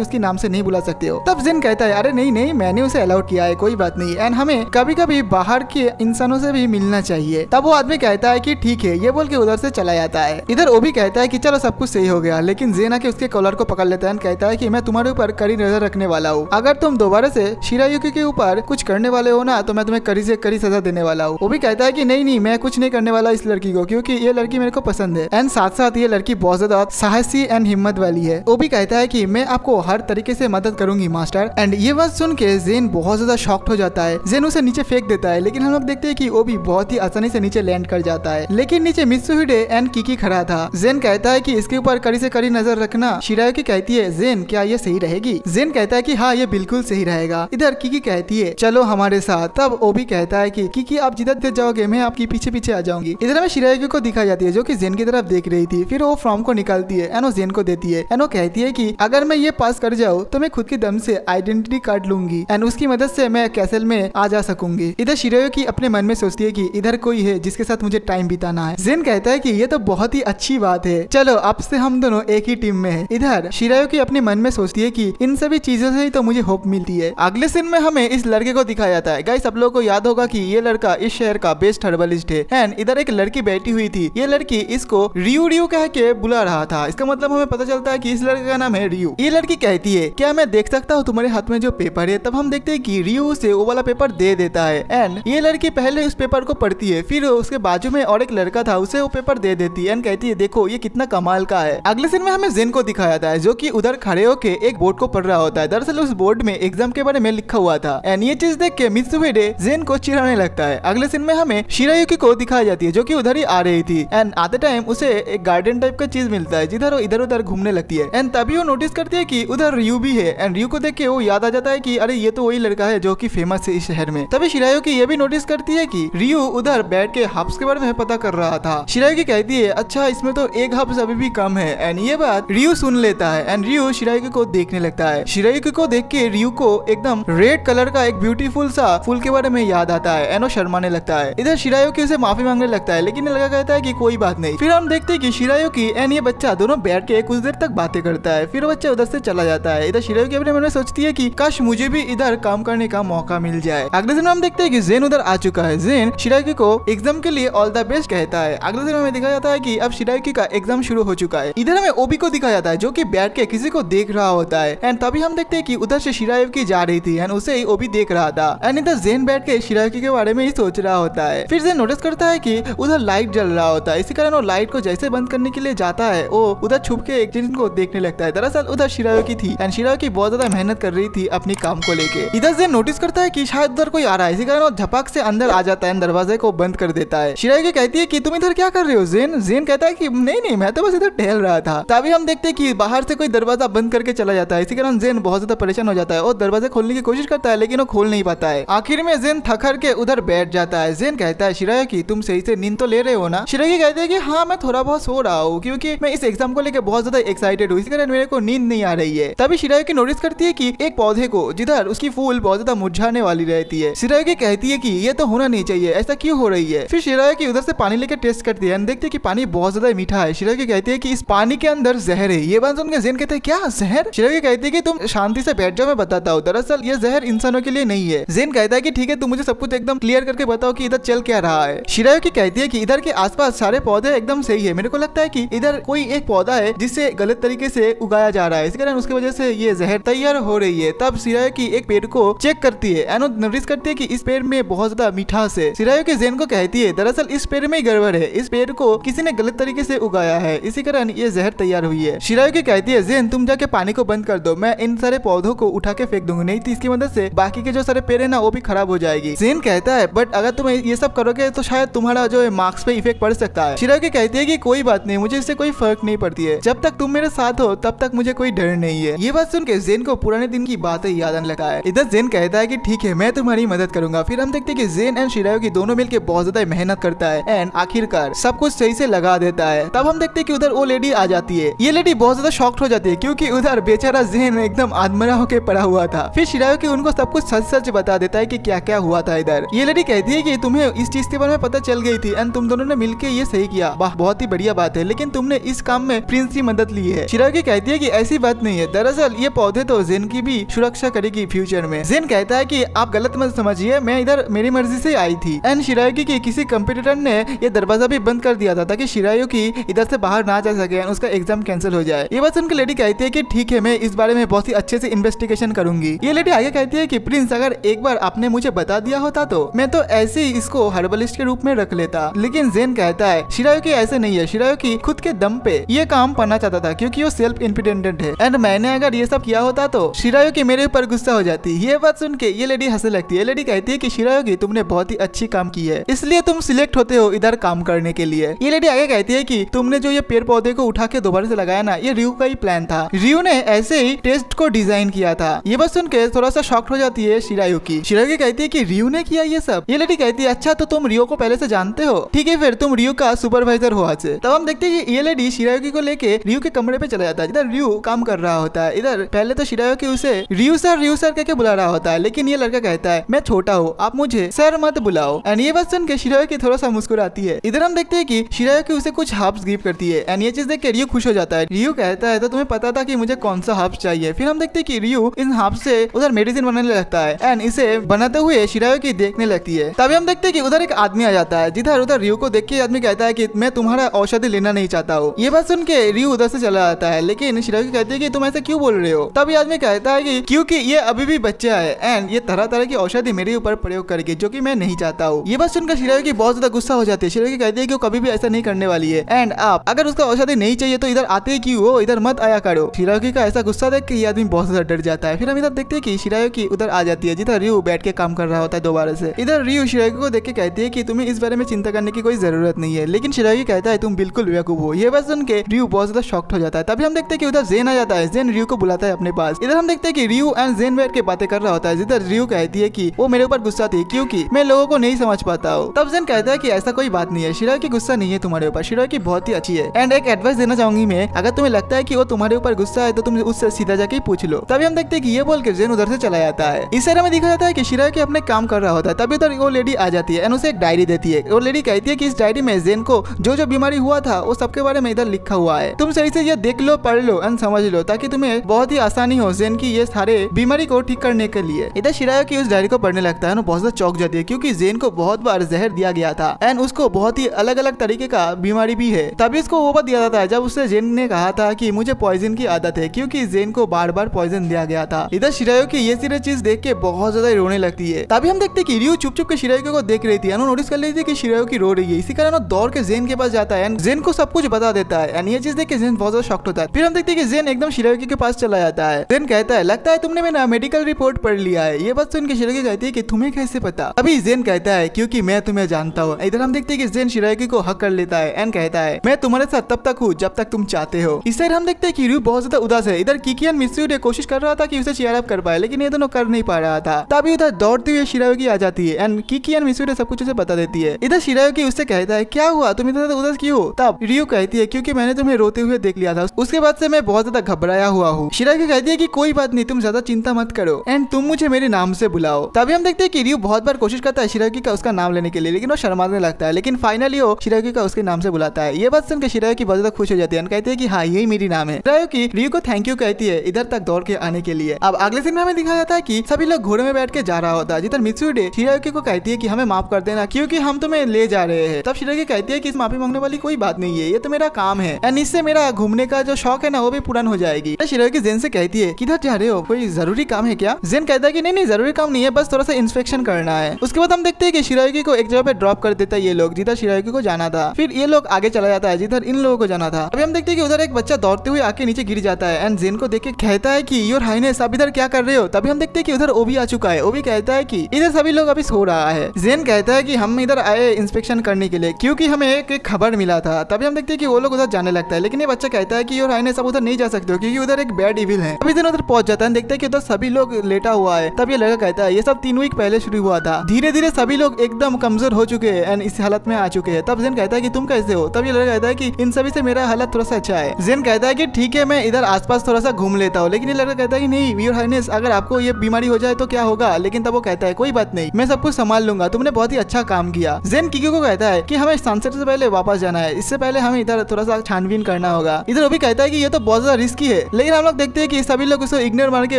उसके नाम से नहीं बुला सकते हो। तब ज़ेन कहता है अरे नहीं नहीं मैंने उसे अलाउ किया है, कोई बात नहीं एंड हमें कभी कभी बाहर के इंसानों से भी मिलना चाहिए। तब वो आदमी कहता है कि ठीक है, ये बोल के उधर से चला जाता है। इधर ओबी कहता है कि चलो सब कुछ सही हो गया, लेकिन ज़ेन आके उसके कॉलर को पकड़ लेता है एंड कहता है कि मैं तुम्हारे ऊपर कड़ी नजर रखने वाला हूँ, अगर तुम दोबारा से शिरायुकी के ऊपर कुछ करने वाले हो ना तो मैं तुम्हें कड़ी से कड़ी सजा देने वाला हूँ। ओबी कहता है कि नहीं नहीं मैं कुछ नहीं करने वाला इस लड़की को, क्योंकि ये लड़की मेरे को पसंद है एंड साथ साथ ये लड़की बहुत ज्यादा साहसी एंड हिम्मत वाली है। ओबी कहता है कि मैं आपको हर तरीके से मदद करूंगी मास्टर एंड ये बात सुन के ज़ेन बहुत ज्यादा शॉक्ड हो जाता है। ज़ेन उसे नीचे फेंक देता है, लेकिन हम लोग देखते हैं कि ओबी बहुत ही आसानी से नीचे लैंड कर जाता है। लेकिन नीचे मित्सुई डे एंड किकी खड़ा था। ज़ेन कहता है कि इसके ऊपर कड़ी से कड़ी नजर रखना। शिरायुकी कहती है ज़ेन क्या ये सही रहेगी। ज़ेन कहता है कि हाँ ये बिल्कुल सही रहेगा। इधर किकी कहती है चलो हमारे साथ। तब ओबी कहता है कि किकी आप जिधर जाओगे मैं आपकी पीछे पीछे आ जाऊंगी। इधर में शिरायुकी को दिखाई जाती है जो कि ज़ेन की तरफ देख रही थी। फिर वो फॉर्म को निकालती है एंड वो ज़ेन को देती है एंड वो कहती है कि अगर मैं ये पास कर जाऊँ तो मैं खुद के दम से आइडेंटिटी कार्ड लूंगी एंड उसकी मदद से मैं कैसल में आ जा सकूंगी। इधर शिरायुकी अपने मन में सोचती है कि इधर कोई है जिसके साथ मुझे टाइम बिताना है। ज़ेन कहता है कि ये तो बहुत ही अच्छी बात है, चलो अब से हम दोनों एक ही टीम में है। इधर शिरायुकी अपने मन में सोचती है कि इन सभी चीजों से ही तो मुझे होप मिलती है। अगले सीन में हमें इस लड़के को दिखाया जाता है। गाइस आप लोगों को याद होगा कि ये लड़का इस शहर का बेस्ट हर्बलिस्ट है एंड इधर एक लड़की बैठी हुई थी। ये लड़की इसको रियू रियू कह के बुला रहा था। इसका मतलब हमें पता चलता है कि इस लड़के का नाम है रियू। ये लड़की कहती है क्या मैं देख सकता हूँ तुम्हारे हाथ में जो पेपर है। तब हम देखते हैं कि रियू उसे वो वाला पेपर दे देता है एंड ये लड़की पहले उस पेपर को पढ़ती है। फिर उसके बाजू में और एक लड़का था उसे वो पेपर दे देती है एंड कहती है देखो ये कितना कमाल का है। अगले सीन में हमें ज़ेन को दिखाया जाता है जो कि उधर खड़े होके एक बोर्ड को पढ़ रहा होता है। दरअसल उस बोर्ड में एग्जाम के बारे में लिखा हुआ था एंड ये चीज देख के मित्सुई डे ज़ेन को चिढ़ाने लगता है। अगले सीन में हमें शिरायुकी को दिखाई जाती है जो कि उधर ही आ रही थी एंड आते टाइम उसे एक गार्डन टाइप का चीज मिलता है जिधर वो इधर उधर घूमने लगती है एंड तभी वो नोटिस करती है कि उधर रियू भी है एंड रियू को देख के वो याद आ जाता है कि अरे ये तो वही लड़का है जो कि फेमस है इस शहर में। तभी शिरायुकी ये भी नोटिस करती है कि रियू उधर बैठ के हब्स के बारे में पता कर रहा था। शिरायुकी कहती है अच्छा इसमें तो एक हब्स अभी भी कम है एंड ये बात रियू सुन लेता है एंड रियू शिरायुकी को देखने लगता है। शिरायुकी को देख के रियू को एकदम रेड कलर का एक ब्यूटीफुल सा फूल के बारे में याद आता है एंड वो शर्माने लगता है। इधर शिरायुकी उसे माफी मांगने लगता है लेकिन लड़का कहता है कि कोई बात नहीं। फिर हम देखते हैं कि शिरायुकी एंड ये बच्चा दोनों बैठ के कुछ देर तक बातें करता है। फिर बच्चा उधर से चला जाता है। इधर शिरायुकी अपने मन में सोचती है कि काश मुझे भी इधर काम करने का मौका मिल जाए। अगले दिन हम देखते हैं कि ज़ेन उधर आ चुका है। ज़ेन शिरायुकी को एग्जाम के लिए ऑल द बेस्ट कहता है। अगले दिन हमें दिखाया जाता है कि अब शिरायुकी का एग्जाम शुरू हो चुका है। इधर हमें ओबी को दिखाया जाता है जो कि बैठ के किसी को देख रहा होता है एंड तभी हम देखते हैं कि उधर से शिरायुकी जा रही थी एंड उसे ओबी देख रहा था एंड इधर ज़ेन बैठ के शिरायुकी के बारे में ही सोच रहा होता है। फिर ज़ेन नोटिस करता है कि उधर लाइट जल रहा होता है, इसी कारण वो लाइट को जैसे बंद करने के लिए जाता है वो उधर छुप के एक चीज को देखने लगता है। दरअसल उधर शिरायुकी थी एंड शिरायुकी बहुत ज्यादा मेहनत कर रही थी अपने काम को लेके। इधर ज़ेन नोटिस करता है कि शायद उधर कोई आ रहा है, इसी कारण वो झपक से अंदर आ जाता है एंड दरवाजे को बंद कर देता है। शिरायुकी कहती है कि तुम इधर क्या कर रहे हो ज़ेन। ज़ेन कहता है कि नहीं नहीं मैं तो बस इधर टहल रहा था। तभी हम देखते हैं कि बाहर से कोई दरवाजा बंद करके चला जाता है, इसी कारण ज़ेन बहुत ज्यादा परेशान हो जाता है और दरवाजा खोलने की कोशिश करता है लेकिन वो खोल नहीं पाता है। आखिर में ज़ेन थकर के उधर बैठ जाता है। ज़ेन कहता है शिरायुकी तुम सही से नींद तो ले रहे हो ना। शिरायुकी कहती है कि हाँ मैं थोड़ा बहुत सो रहा हूँ क्योंकि मैं इस एग्जाम को लेकर बहुत ज्यादा एक्साइटेड हूँ, इसी कारण मेरे को नींद नहीं आ रही है। तभी शिरायुकी नोटिस करती है कि एक पौधे को जिधर उसकी फूल बहुत ज्यादा मुरझाने वाली रहती है। शिरायुकी कहती है कि ये तो होना नहीं चाहिए, ऐसा क्यों हो रही है। फिर शिरायुकी उधर से पानी लेकर टेस्ट करती है, देखते है कि पानी बहुत ज्यादा मीठा है। शिरायुकी कहती है कि इस पानी के अंदर जहर है। ये बात सुनकर ज़ेन कहते हैं क्या जहर। शिरायुकी कहती है कि तुम शांति से बैठ जाओ मैं बताता हूँ, दरअसल ये जहर इंसानों के लिए नहीं है। ज़ेन कहता है कि ठीक है तुम मुझे सब कुछ एकदम क्लियर करके बताओ कि इधर चल क्या रहा है। शिरायुकी कहती है कि इधर के आसपास सारे पौधे एकदम सही है, मेरे को लगता है कि इधर कोई एक पौधा है जिसे गलत तरीके से उगाया जा रहा है, इसी कारण उसकी वजह से ये जहर तैयार हो रही है। तब शिरायुकी एक पेड़ को चेक करती है एंड नोटिस करती है कि इस पेड़ में बहुत ज्यादा मिठास है। शिरायुकी ज़ेन को कहती है दरअसल इस पेड़ में गड़बड़ है, इस पेड़ को किसी ने गलत तरीके से उगाया है, इसी कारण ये जहर तैयार हुई है। शिरायुकी कहती है ज़ेन तुम जाके पानी को बंद कर दो, मैं इन सारे पौधों को उठा के फेंक दूंगी, नहीं तो इसकी मदद से बाकी के जो सारे पेड़ है ना वो भी खराब हो जाएगी। ज़ेन कहता है बट अगर तुम्हें ये सब करोगे तो शायद तुम्हारा जो मार्क्स पे इफेक्ट पड़ सकता है। शिरायुकी कहती है कि कोई बात नहीं, मुझे इससे कोई फर्क नहीं पड़ती है, जब तक तुम मेरे साथ हो तब तक मुझे कोई डर नहीं है। ये बात सुन के ज़ेन को पुराने दिन की बातें याद आने लगा है। इधर ज़ेन कहता है कि ठीक है, मैं तुम्हारी मदद करूंगा। फिर हम देखते हैं कि ज़ेन एंड शिरायुकी दोनों मिलकर बहुत ज्यादा मेहनत करता है एंड आखिरकार सब कुछ सही से लगा देता है। तब हम देखते हैं कि उधर वो लेडी आ जाती है। ये लेडी बहुत ज्यादा शॉक्ड हो जाती है क्योंकि उधर बेचारा ज़ेन एकदम आत्महरा होकर पड़ा हुआ था। फिर शिरायुकी उनको सब कुछ सच सच बता देता है कि क्या क्या हुआ था। इधर ये लेडी कहती है कि तुम्हें इस चीज के बारे में पता चल गई थी एंड तुम दोनों ने मिलकर ये सही किया, वाह बहुत ही बढ़िया बात है, लेकिन तुमने इस काम में प्रिंस की मदद ली है। शिरायुकी कहती है कि ऐसी बात नहीं है, दरअसल ये पौधे तो ज़ेन की भी सुरक्षा करेगी फ्यूचर में। ज़ेन कहता है कि आप गलत मत समझिए, मैं इधर मेरी मर्जी से आई थी एंड शिरायुकी के किसी कंपटीटर ने ये दरवाजा भी बंद कर दिया था ताकि शिरायुकी इधर से बाहर ना जा सके एंड उसका एग्जाम कैंसिल हो जाए। ये बात उनकी लेडी कहती है कि ठीक है, मैं इस बारे में बहुत ही अच्छे से इन्वेस्टिगेशन करूंगी। ये लेडी आगे कहती है कि प्रिंस अगर एक बार आपने मुझे बता दिया होता तो मैं तो ऐसे ही इसको हर्बलिस्ट के रूप में रख लेता, लेकिन ज़ेन कहता है शिरायुकी ऐसे नहीं है, शिरायुकी खुद के दम पे ये काम करना चाहता था क्योंकि वो सेल्फ इंडिपेंडेंट है एंड मैंने अगर ये सब किया होता तो शिरायुकी मेरे ऊपर गुस्सा हो जाती। ये बात सुन के ये लेडी हंसने लगती है। लेडी कहती है कि शिरायुकी तुमने बहुत ही अच्छी काम की है, इसलिए तुम सिलेक्ट होते हो इधर काम करने के लिए। ये लेडी आगे कहती है कि तुमने जो ये पेड़ पौधे को उठा के दोबारा से लगाया ना, ये रियू का ही प्लान था, रियू ने ऐसे ही टेस्ट को डिजाइन किया था। ये बात सुन के थोड़ा सा शॉक्ड हो जाती है शिरायुकी। शिरायुकी कहती है कि रियू ने किया ये सब। ये लेडी कहती है अच्छा तो तुम रियू को पहले से जानते हो, ठीक है फिर तुम रियू का सुपरवाइजर हो आज। तब हम देखते हैं कि ये लेडी शिरायुकी को लेके रियू के कमरे पे चला जाता है। इधर रियू काम कर रहा होता है। इधर पहले तो शिरायुकी उसे रियू सर करके बुला रहा होता है, लेकिन ये लड़का कहता है मैं छोटा हूँ, आप मुझे सर मत बुलाओ एंड ये बात सुन के शिरायुकी थोड़ा सा मुस्कुराती है। इधर हम देखते हैं कि शिरायुकी उसे कुछ हर्ब्स गिफ्ट करती है एंड ये चीज देख के रियू खुश हो जाता है। रियू कहता है तो तुम्हें पता था कि मुझे कौन सा हर्ब्स चाहिए। फिर हम देखते हैं कि रियू इन हर्ब्स से उधर मेडिसिन बनाने लगता है एंड इसे बनाते हुए शिरायुकी देखने लगती है। तभी हम देखते हैं कि उधर एक आदमी आ जाता है। जिधर उधर रियू को देख के आदमी कहता है कि मैं तुम्हारा औषधि लेना नहीं चाहता हूँ। ये बात सुन के रियू उधर से चला जाता है, लेकिन शिरायुकी कहती है कि तुम ऐसे क्यों बोल रहे हो। तब ये आदमी कहता है कि क्योंकि ये अभी भी बच्चा है एंड ये तरह तरह की औषधि मेरे ऊपर प्रयोग करेगी, जो कि मैं नहीं चाहता हूँ। ये बात सुनकर शिरायुकी बहुत ज्यादा गुस्सा हो जाती है। शिरायुकी कहती है कि वो कभी भी ऐसा नहीं करने वाली है एंड आप अगर उसका औषधि नहीं चाहिए तो इधर आते क्यों हो, इधर मत आया करो। शिरायुकी का ऐसा गुस्सा देख के ये आदमी बहुत ज्यादा डर जाता है। फिर हम इधर देखते हैं कि शिरायुकी उधर आ जाती है जिधर रियू बैठ के काम कर रहा होता है दोबारा से। इधर रियू शिरायुकी को देख के कहती है कि तुम्हें इस बारे में चिंता करने की कोई जरूरत नहीं है, लेकिन शिरायुकी कहता है तुम बिल्कुल बेवकूफ हो। ये बात सुन के रियू बहुत ज्यादा शॉक्ड हो जाता है। तभी हम देखते हैं कि उधर ज़ेन आ जाता है। ज़ेन रियू को बुलाता है अपने पास। इधर हम देखते हैं कि रियू एंड ज़ेन बैठ के बातें कर रहा होता है। जिधर रियू कहती है कि वो मेरे ऊपर गुस्सा थी क्योंकि मैं लोगों को नहीं समझ पाता हूँ। तब ज़ेन कहता है कि ऐसा कोई बात नहीं है, शिरायुकी गुस्सा नहीं है तुम्हारे ऊपर, शिरायुकी बहुत ही अच्छी है एंड एक एडवाइस देना चाहूंगी मैं, अगर तुम्हें लगता है कि वो तुम्हारे ऊपर गुस्सा है तो तुम उससे सीधा जाके पूछ लो। तभी हम देखते हैं कि ये बोल के ज़ेन उधर से चला जाता है। इस तरह में दिखा जाता है कि शिरायुकी अपने काम कर रहा होता है। तभी उधर वो लेडी आ जाती है एंड उसे एक डायरी देती है। वो लेडी कहती है कि इस डायरी में ज़ेन को जो जो बीमारी हुआ था वो सबके बारे में इधर लिखा हुआ है, तुम सही से ये देख लो, पढ़ लो एंड समझ लो ताकि तुम्हें बहुत ही आसानी हो ज़ेन की ये सारे बीमारी को ठीक करने के लिए। इधर शिरायुकी उस डायरी को पढ़ने लगता है और बहुत ज्यादा चौंक जाती है क्योंकि ज़ेन को बहुत बार जहर दिया गया था एंड उसको बहुत ही अलग अलग तरीके का बीमारी भी है। तभी उसको वो बात दिया जाता है जब उससे ज़ेन ने कहा था कि मुझे पॉइजन की आदत है क्योंकि ज़ेन को बार बार पॉइजन दिया गया था। इधर शिरायुकी ये सारी चीज देख के बहुत ज्यादा रोने लगती है। तभी हम देखते कि रियू चुप चुप के शिरायुकी को देख रही थी एंड नोटिस कर रही थी कि शिरायुकी रो रही है। इसी कारण वो दौड़ के ज़ेन के पास जाता है एंड ज़ेन को सब कुछ बता देता है एंड ये चीज देख के ज़ेन बहुत ज्यादा शॉक्ड होता है। फिर हम देखते हैं कि ज़ेन एकदम शिरायुकी के पास चला जाता है। ज़ेन कहता है लगता है तुमने मेरा मेडिकल रिपोर्ट पढ़ लिया है। ये बात सुन के शिरायुकी कहती है कि तुम्हें कैसे पता। अभी ज़ेन कहता है क्योंकि मैं तुम्हें जानता हूँ। इधर हम देखते हैं कि ज़ेन शिरायुकी को हक कर लेता है एंड कहता है मैं तुम्हारे साथ तब तक हूँ जब तक तुम चाहते हो। इस तरह हम देखते हैं कि रियू बहुत ज्यादा उदास है। इधर किकी एंड मित्सुई डे कोशिश कर रहा था कि उसे चीयर अप कर पाए, लेकिन ये दोनों कर नहीं पा रहा था। तभी उधर दौड़ती हुई शिरायुकी आ जाती है and Kiki and मित्सुई डे सब कुछ उसे बता देती है। इधर शिरायुकी उससे कहता है क्या हुआ, तुम इतना उदास क्यों हो। तब रियू कहती है क्योंकि मैंने तुम्हें रोते हुए देख लिया था, उसके बाद से मैं बहुत ज्यादा घबराया हुआ हूँ। शिरायुकी कहती है कि कोई बात नहीं, तुम ज्यादा चिंता मत करो एंड तुम मुझे मेरे नाम से बुलाओ। तभी हम देखते हैं कि रियू बहुत बार कोशिश करता है शिरायुकी का उसका नाम लेने के लिए, लेकिन वो शर्माने लगता है, लेकिन फाइनली वो शिरायुकी का उसके नाम से बुलाता है। ये बात सुनकर शिरायुकी बहुत ज्यादा खुश हो जाती है और कहती है कि हाँ यही मेरी नाम है। शिरायुकी रियू को थैंक यू कहती है इधर तक दौड़ के आने के लिए। अब अगले सीन में हमें दिखाया जाता है कि सभी लोग घोड़े में बैठ के जा रहा होता है। जिधर मित्सुई डे शिरायुकी को कहती है कि हमें माफ कर देना क्योंकि हम तुम्हें ले जा रहे हैं। तब शिरायुकी कहती है कि माफी मांगने वाली कोई बात नहीं है, ये तो मेरा काम है एंड इससे मेरा घूमने का जो शौक है ना वो भी पूरा हो जाएगी। शिरायुकी ज़ेन से कहती है किधर जा रहे हो, कोई जरूरी काम है क्या। ज़ेन कहता है कि नहीं नहीं जरूरी काम नहीं है, बस थोड़ा सा इंस्पेक्शन करना है। उसके बाद हम देखते हैं कि शिरायुकी को एक जगह पे ड्रॉप कर देता है ये लोग जिधर शिरायुकी को जाना था। फिर ये लोग आगे चला जाता है जिधर इन लोगों को जाना था। अभी हम देखते हैं कि उधर एक बच्चा दौड़ते हुए आके नीचे गिर जाता है एंड ज़ेन को देख के कहता है कि योर हाइनेस आप इधर क्या कर रहे हो। तभी हम देखते हैं कि उधर ओबी आ चुका है। ओबी कहता है कि इधर सभी लोग अभी सो रहा है। ज़ेन ज़ेन कहता है कि हम इधर आए इंस्पेक्शन करने के लिए क्योंकि हमें एक खबर मिला था। तभी हम देखते हैं कि वो लोग उधर जाने लगता है, लेकिन ये बच्चा कहता है कि योर हाइनेस आप उधर नहीं जा सकते हो क्योंकि उधर एक बैड इविल है। तभी ज़ेन उधर पहुंच जाता है, देखता है कि उधर सभी लोग लेटा हुआ है। तब ये लड़का कहता है ये सब 3 वीक पहले शुरू हुआ था, धीरे धीरे सभी लोग एकदम कमजोर हो चुके हैं एंड इस हालत में आ चुके हैं। तब ज़ेन कहता है कि तुम कैसे हो? तब ये लड़का कहता है कि इन सभी से मेरा हालत थोड़ा सा अच्छा है। ज़ेन कहता है कि ठीक है मैं इधर आसपास थोड़ा सा घूम लेता हूँ, लेकिन ये लड़का कहता है कि नहीं योर हाइनेस अगर आपको ये बीमारी हो जाए तो क्या होगा। लेकिन तब वो कहता है कोई बात नहीं मैं सब कुछ संभाल लूंगा, तुमने बहुत ही अच्छा काम किया। ज़ेन किकी को कहता है कि हमें सनसेट से पहले वापस जाना है, इससे पहले हमें इधर थोड़ा सा छानबीन करना होगा। इधर वो भी कहता है कि ये तो बहुत ज्यादा रिस्की है, लेकिन हम लोग देखते हैं कि सभी लोग उसको इग्नोर मार के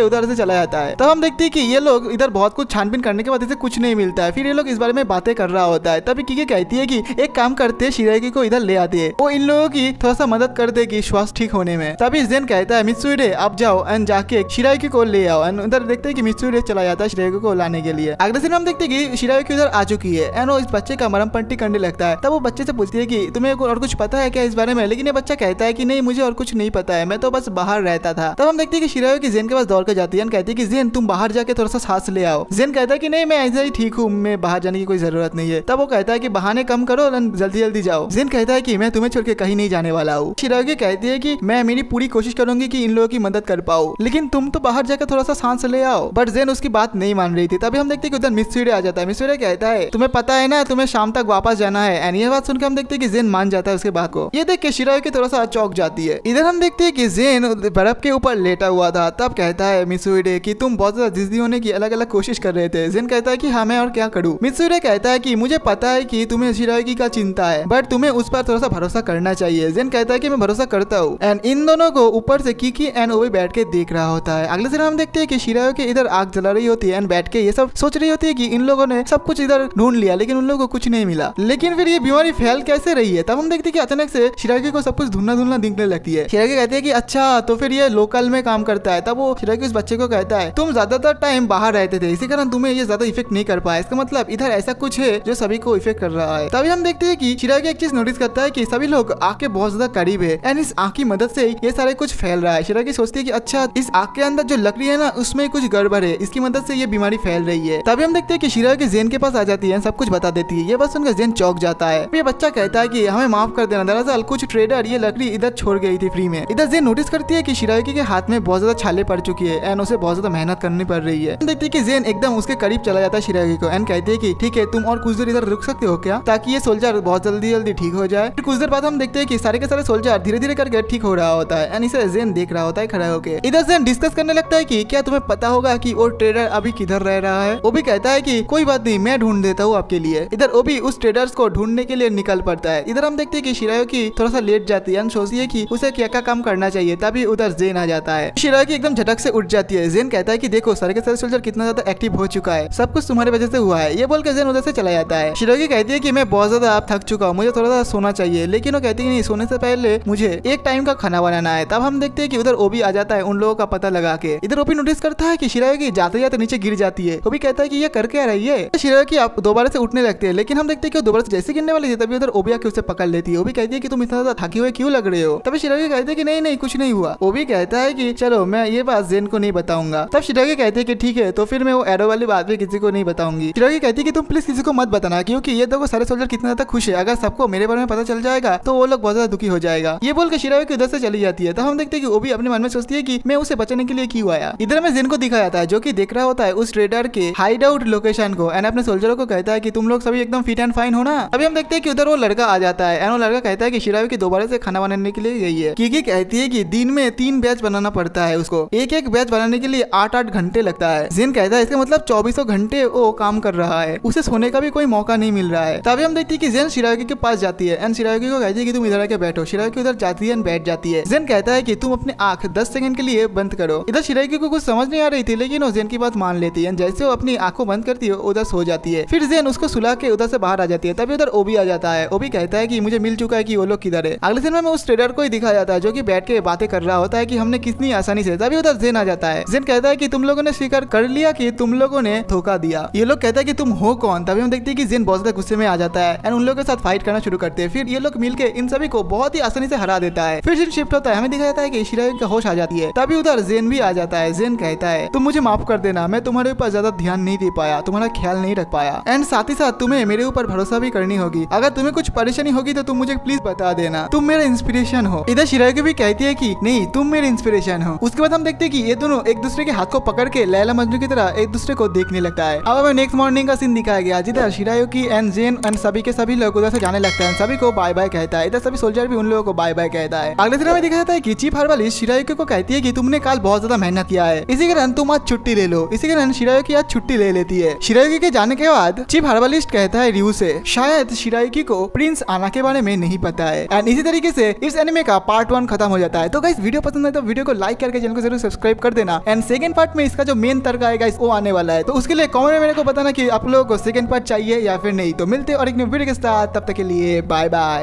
उधर से चला जाता है। तब हम देखते हैं कि ये लोग इधर बहुत कुछ छानबीन करने के बाद इसे कुछ नहीं मिलता है। फिर ये लोग इस बारे में बातें कर रहा होता है। तभी किकी कहती है कि एक काम करते शिरायकी को इधर ले आते है, वो इन लोगों की थोड़ा सा मदद कर देगी श्वास ठीक होने में। तभी ज़ेन कहता है मित्सुई डे आप जाओ एंड जाके शिरायकी को ले आओ एंड उधर देखते हैं कि मित्सुई डे चला जाता है शिरायकी को लाने के लिए। अगले दिन हम देखते हैं कि शिरायकी उधर आ चुकी है एंड वो इस बच्चे का मरम पट्टी करने लगता है। तब वो बच्चे से पूछती है कि तुम्हें और कुछ पता है क्या इस बारे में? लेकिन ये बच्चा कहता है कि नहीं मुझे और कुछ नहीं पता है, मैं तो बस बाहर रहता था। तब हम देखते हैं कि शिरायकी ज़ेन के पास दौड़ कर जाती है एंड कहती है कि ज़ेन तुम बाहर जाके थोड़ा सा सांस ले आओ। ज़ेन कहता है कि नहीं मैं ऐसे ही ठीक हूँ, मैं बाहर जाने की कोई जरूरत नहीं है। तब वो कहता है कि बहाने कम करो एंड जल्दी जल्दी जाओ। ज़ेन कहता है कि मैं तुम्हें छोड़ के कहीं नहीं जाने वाला हूँ। शिरायकी कहती है कि मैं मेरी पूरी कोशिश करूंगी कि इन लोगों की मदद कर पाऊँ, लेकिन तुम तो बाहर जाकर थोड़ा सा सांस ले आओ। बट ज़ेन उसकी बात नहीं मान रही थी। तभी हम देखते हैं कि उधर मित्सुई डे आ जाता है। मित्सुई डे कहता है तुम्हें पता है ना तुम्हें शाम तक वापस जाना है एंड ये बात सुनकर हम देखते हैं कि ज़ेन मान जाता है उसके बात को। ये देख के शिरायकी थोड़ा सा चौंक जाती है। इधर हम देखते हैं कि ज़ेन बर्फ के ऊपर लेटा हुआ था। तब कहता है मित्सुई डे कि तुम बहुत ज्यादा जिद्दी होने की अलग अलग कोशिश कर रहे थे। ज़ेन कहता है कि हाँ मैं और क्या करूँ। मित्सुई डे कहता है कि मुझे पता है कि तुम्हें शिरायकी का चिंता है, बट तुम्हें उस पर थोड़ा सा भरोसा करना चाहिए। ज़ेन कहता है कि मैं भरोसा करता हूँ एंड इन दोनों को ऊपर से किकी एंड ओबी बैठ के देख रहा होता है। अगले दिन हम देखते हैं कि शिरायकी इधर आग जला रही होती है एंड बैठ के ये सब सोच रही होती है कि इन लोगों ने सब कुछ इधर ढूंढ लिया लेकिन उन लोगों को कुछ नहीं मिला, लेकिन फिर ये बीमारी फैल कैसे रही है। तब हम देखते हैं कि अचानक से शिरायकी को सब कुछ धुंधला धुंधला दिखने लगती है। शिरायकी कहती है कि अच्छा तो फिर ये लोकल में काम करता है। तब वो शिरायकी उस बच्चे को कहता है तुम ज्यादातर टाइम बाहर रहते थे, इसी कारण तुम्हें ये ज्यादा इफेक्ट नहीं कर पाया, इसका मतलब इधर ऐसा कुछ है जो सभी को इफेक्ट कर रहा है। तभी हम देखते हैं कि शिरायकी एक चीज नोटिस करता है कि सभी लोग आग के बहुत ज्यादा करीब है एंड इस आग की मदद से ये सारे कुछ फैल रहा है। शिरायकी सोचती है कि अच्छा इस आग के अंदर जो लकड़ी है ना उसमें कुछ गड़बड़ है, इसकी मदद से ये बीमारी फैल रही है। तभी हम देखते हैं कि शिरायकी ज़ेन के पास आ जाती है, सब कुछ बता देती है। ये बस उनका ज़ेन चौक जाता है। ये बच्चा कहता है कि हमें माफ कर देना, दरअसल कुछ ट्रेडर ये लकड़ी इधर छोड़ गई थी फ्री में। इधर ज़ेन नोटिस करती है कि शिरायकी के हाथ में बहुत ज्यादा छाले पड़ चुकी है एंड उसे बहुत ज्यादा मेहनत करनी पड़ रही है। देखते है कि ज़ेन एकदम उसके करीब चला जाता है शिरायकी को एंड कहती है कि ठीक है तुम और कुछ देर इधर रुक सकते हो क्या, ताकि ये सोल्जर बहुत जल्दी जल्दी ठीक हो जाए। फिर कुछ देर बाद हम देखते हैं कि सारे के सारे सोल्जर धीरे धीरे करके ठीक हो रहा होता है एंड इसे ज़ेन देख रहा होता है खड़ा होकर। इधर ज़ेन डिस्कस करने लगता है कि क्या तुम्हें पता होगा कि वो ट्रेडर अभी किधर रह रहा है। ओबी कहता है कि कोई बात नहीं मैं ढूंढ देता हूँ आपके लिए। इधर ओबी उस ट्रेडर्स को ढूंढने के लिए निकल पड़ता है। इधर हम देखते हैं कि शिरायकी थोड़ा सा लेट जाती है एंड सोचती है कि उसे क्या क्या काम करना चाहिए। तभी उधर ज़ेन आ जाता है। शिरायकी एकदम झटक से उठ जाती है। ज़ेन कहता है कि देखो सारे के सारे सोल्जर कितना ज्यादा एक्टिव हो चुका है, सब कुछ तुम्हारी वजह से हुआ है। ये बोल के ज़ेन उधर से चला जाता है। शिरायकी कहती है कि मैं बहुत ज्यादा आप थक चुका हूँ, मुझे थोड़ा सा सोना चाहिए, लेकिन वो कहती है नहीं सोने से पहले मुझे एक टाइम का खाना बनाना है। तब हम देखते हैं कि उधर ओबी आ जाता है उन लोगों का पता लगा के। इधर ओबी नोटिस करता है कि शिरायकी जाते जाते नीचे गिर जाती है। ओबी कहता है कि ये कर क्या रही है। शिरायकी आप दोबारा से उठने लगते हैं, लेकिन हम देखते हैं कि दोबारा से जैसे गिरने वाली है तभी उधर ओबी आके उसे पकड़ लेती है। ओबी कहती है कि तुम इतना ज्यादा थकी हुए क्यों लग रहे हो। तब शिरायकी कहती है कि नहीं नहीं कुछ नहीं हुआ। ओबी कहता है कि चलो मैं ये बात ज़ेन को नहीं बताऊंगा। तब शिरायकी कहती है कि ठीक है तो फिर मैं वो एरो वाली बात भी किसी को नहीं बताऊंगी। शिरायकी कहती है कि तुम प्लीज किसी को मत बताना, क्योंकि ये देखो सारे सोल्जर कितना ज्यादा खुश है, अगर सबको मेरे बारे में पता चल जाएगा तो वो लोग बहुत ज्यादा दुखी हो जाएगा। ये बोल के शिरायकी उधर से चली जाती है। तब हम देखते हैं कि ओबी अपने मन में सोचती है कि मैं उसे बचाने के लिए क्यों आया। इधर में ज़ेन को दिखाया जाता है जो कि देख रहा होता है उस ट्रेडर के हाइड आउट लोकेशन को एंड अपने सोल्जरों को कहता है कि तुम लोग सभी एकदम फिट एंड फाइन हो ना। अभी हम देखते हैं कि उधर वो लड़का आ जाता है एंड वो लड़का कहता है कि शिरायकी दोबारा से खाना बनाने के लिए गई है। किकी कहती है कि दिन में 3 बैच बनाना पड़ता है उसको, एक एक बैच बनाने के लिए 8-8 घंटे लगता है। ज़ेन कहता है इसका मतलब 2400 घंटे वो काम कर रहा है, उसे सोने का भी कोई मौका नहीं मिल रहा है। तभी हम देखते हैं कि ज़ेन शिरायकी के पास जाती है एंड शिरायकी को कहती है कि तुम इधर आके बैठो। शिरायकी उधर जाती है एंड बैठ जाती है। ज़ेन कहता है कि तुम अपने आंख 10 सेकंड के लिए बंद करो। इधर शिरायकी को कुछ समझ नहीं आ रही थी, लेकिन वो ज़ेन की बात मान लेती है। जैसे वो अपनी आंखों बंद करती है उधर सो जाती है। फिर ज़ेन उसको सुला के उधर से बाहर आ जाती है। तभी उधर ओबी आ जाता है। ओबी कहता है कि मुझे मिल चुका है कि वो लोग किधर है। अगले दिन में उस ट्रेडर को ही दिखाया जाता है जो कि बैठ के बातें कर रहा होता है कि हमने कितनी आसानी से। तभी उधर ज़ेन आ जाता है। ज़ेन कहता है कि तुम लोगों ने स्वीकार कर लिया कि तुम लोगों ने धोखा दिया। ये लोग कहता है कि तुम हो कौन। तभी हम देखते हैं कि ज़ेन बहुत ज्यादा गुस्से में आ जाता है एंड उन लोगों के साथ फाइट करना शुरू करते हैं। फिर ये लोग मिलकर इन सभी को बहुत ही आसानी से हरा देता है। फिर सीन शिफ्ट होता है, हमें दिखाया जाता है कि शिरायकी का होश आ जाती है। तभी उधर ज़ेन भी आ जाता है। ज़ेन कहता है तुम मुझे माफ कर देना, मैं तुम्हारे ऊपर ज्यादा ध्यान नहीं दे पाया, तुम्हारा ख्याल नहीं रख पाया। पाया। एंड साथ ही साथ तुम्हें मेरे ऊपर भरोसा भी करनी होगी, अगर तुम्हें कुछ परेशानी होगी तो तुम मुझे प्लीज बता देना, तुम मेरा इंस्पिरेशन हो। इधर शिरायुकी भी कहती है कि नहीं तुम मेरे इंस्पिरेशन हो। उसके बाद हम देखते हैं कि ये दोनों एक दूसरे के हाथ को पकड़ के लैला मजनू की तरह एक दूसरे को देखने लगता है। अब हमें नेक्स्ट मॉर्निंग का सीन दिखाया गया जिधर शिरायुकी एंड ज़ेन एंड सभी के सभी लोग उधर से जाने लगता है, सभी को बाय बाय कहता है। इधर सभी सोल्जर भी उन लोगों को बाय बाय कहता है। अगले दिन हमें दिखाया जाता है कि चीफ हर्बलिस्ट शिरायुकी को कहती है कि तुमने कल बहुत ज्यादा मेहनत किया है, इसी कारण तुम आज छुट्टी ले लो। इसी कारण शिरायुकी आज छुट्टी ले लेती है। शिरायुकी के जाने के बाद चीफ हर्बलिस्ट कहता है रियू से शायद शिरायुकी को प्रिंस आना के बारे में नहीं पता है। एंड इसी तरीके से इस एनिमे का पार्ट 1 खत्म हो जाता है। तो गाइस वीडियो पसंद आए तो वीडियो को लाइक करके चैनल को जरूर सब्सक्राइब कर देना। एंड सेकंड पार्ट में इसका जो मेन तर्क आएगा वो आने वाला है, तो उसके लिए कमेंट में मेरे को बताना कि आप लोगों को सेकंड पार्ट चाहिए या फिर नहीं। तो मिलते और एक न्यू वीडियो के साथ, तब तक के लिए बाय बाय।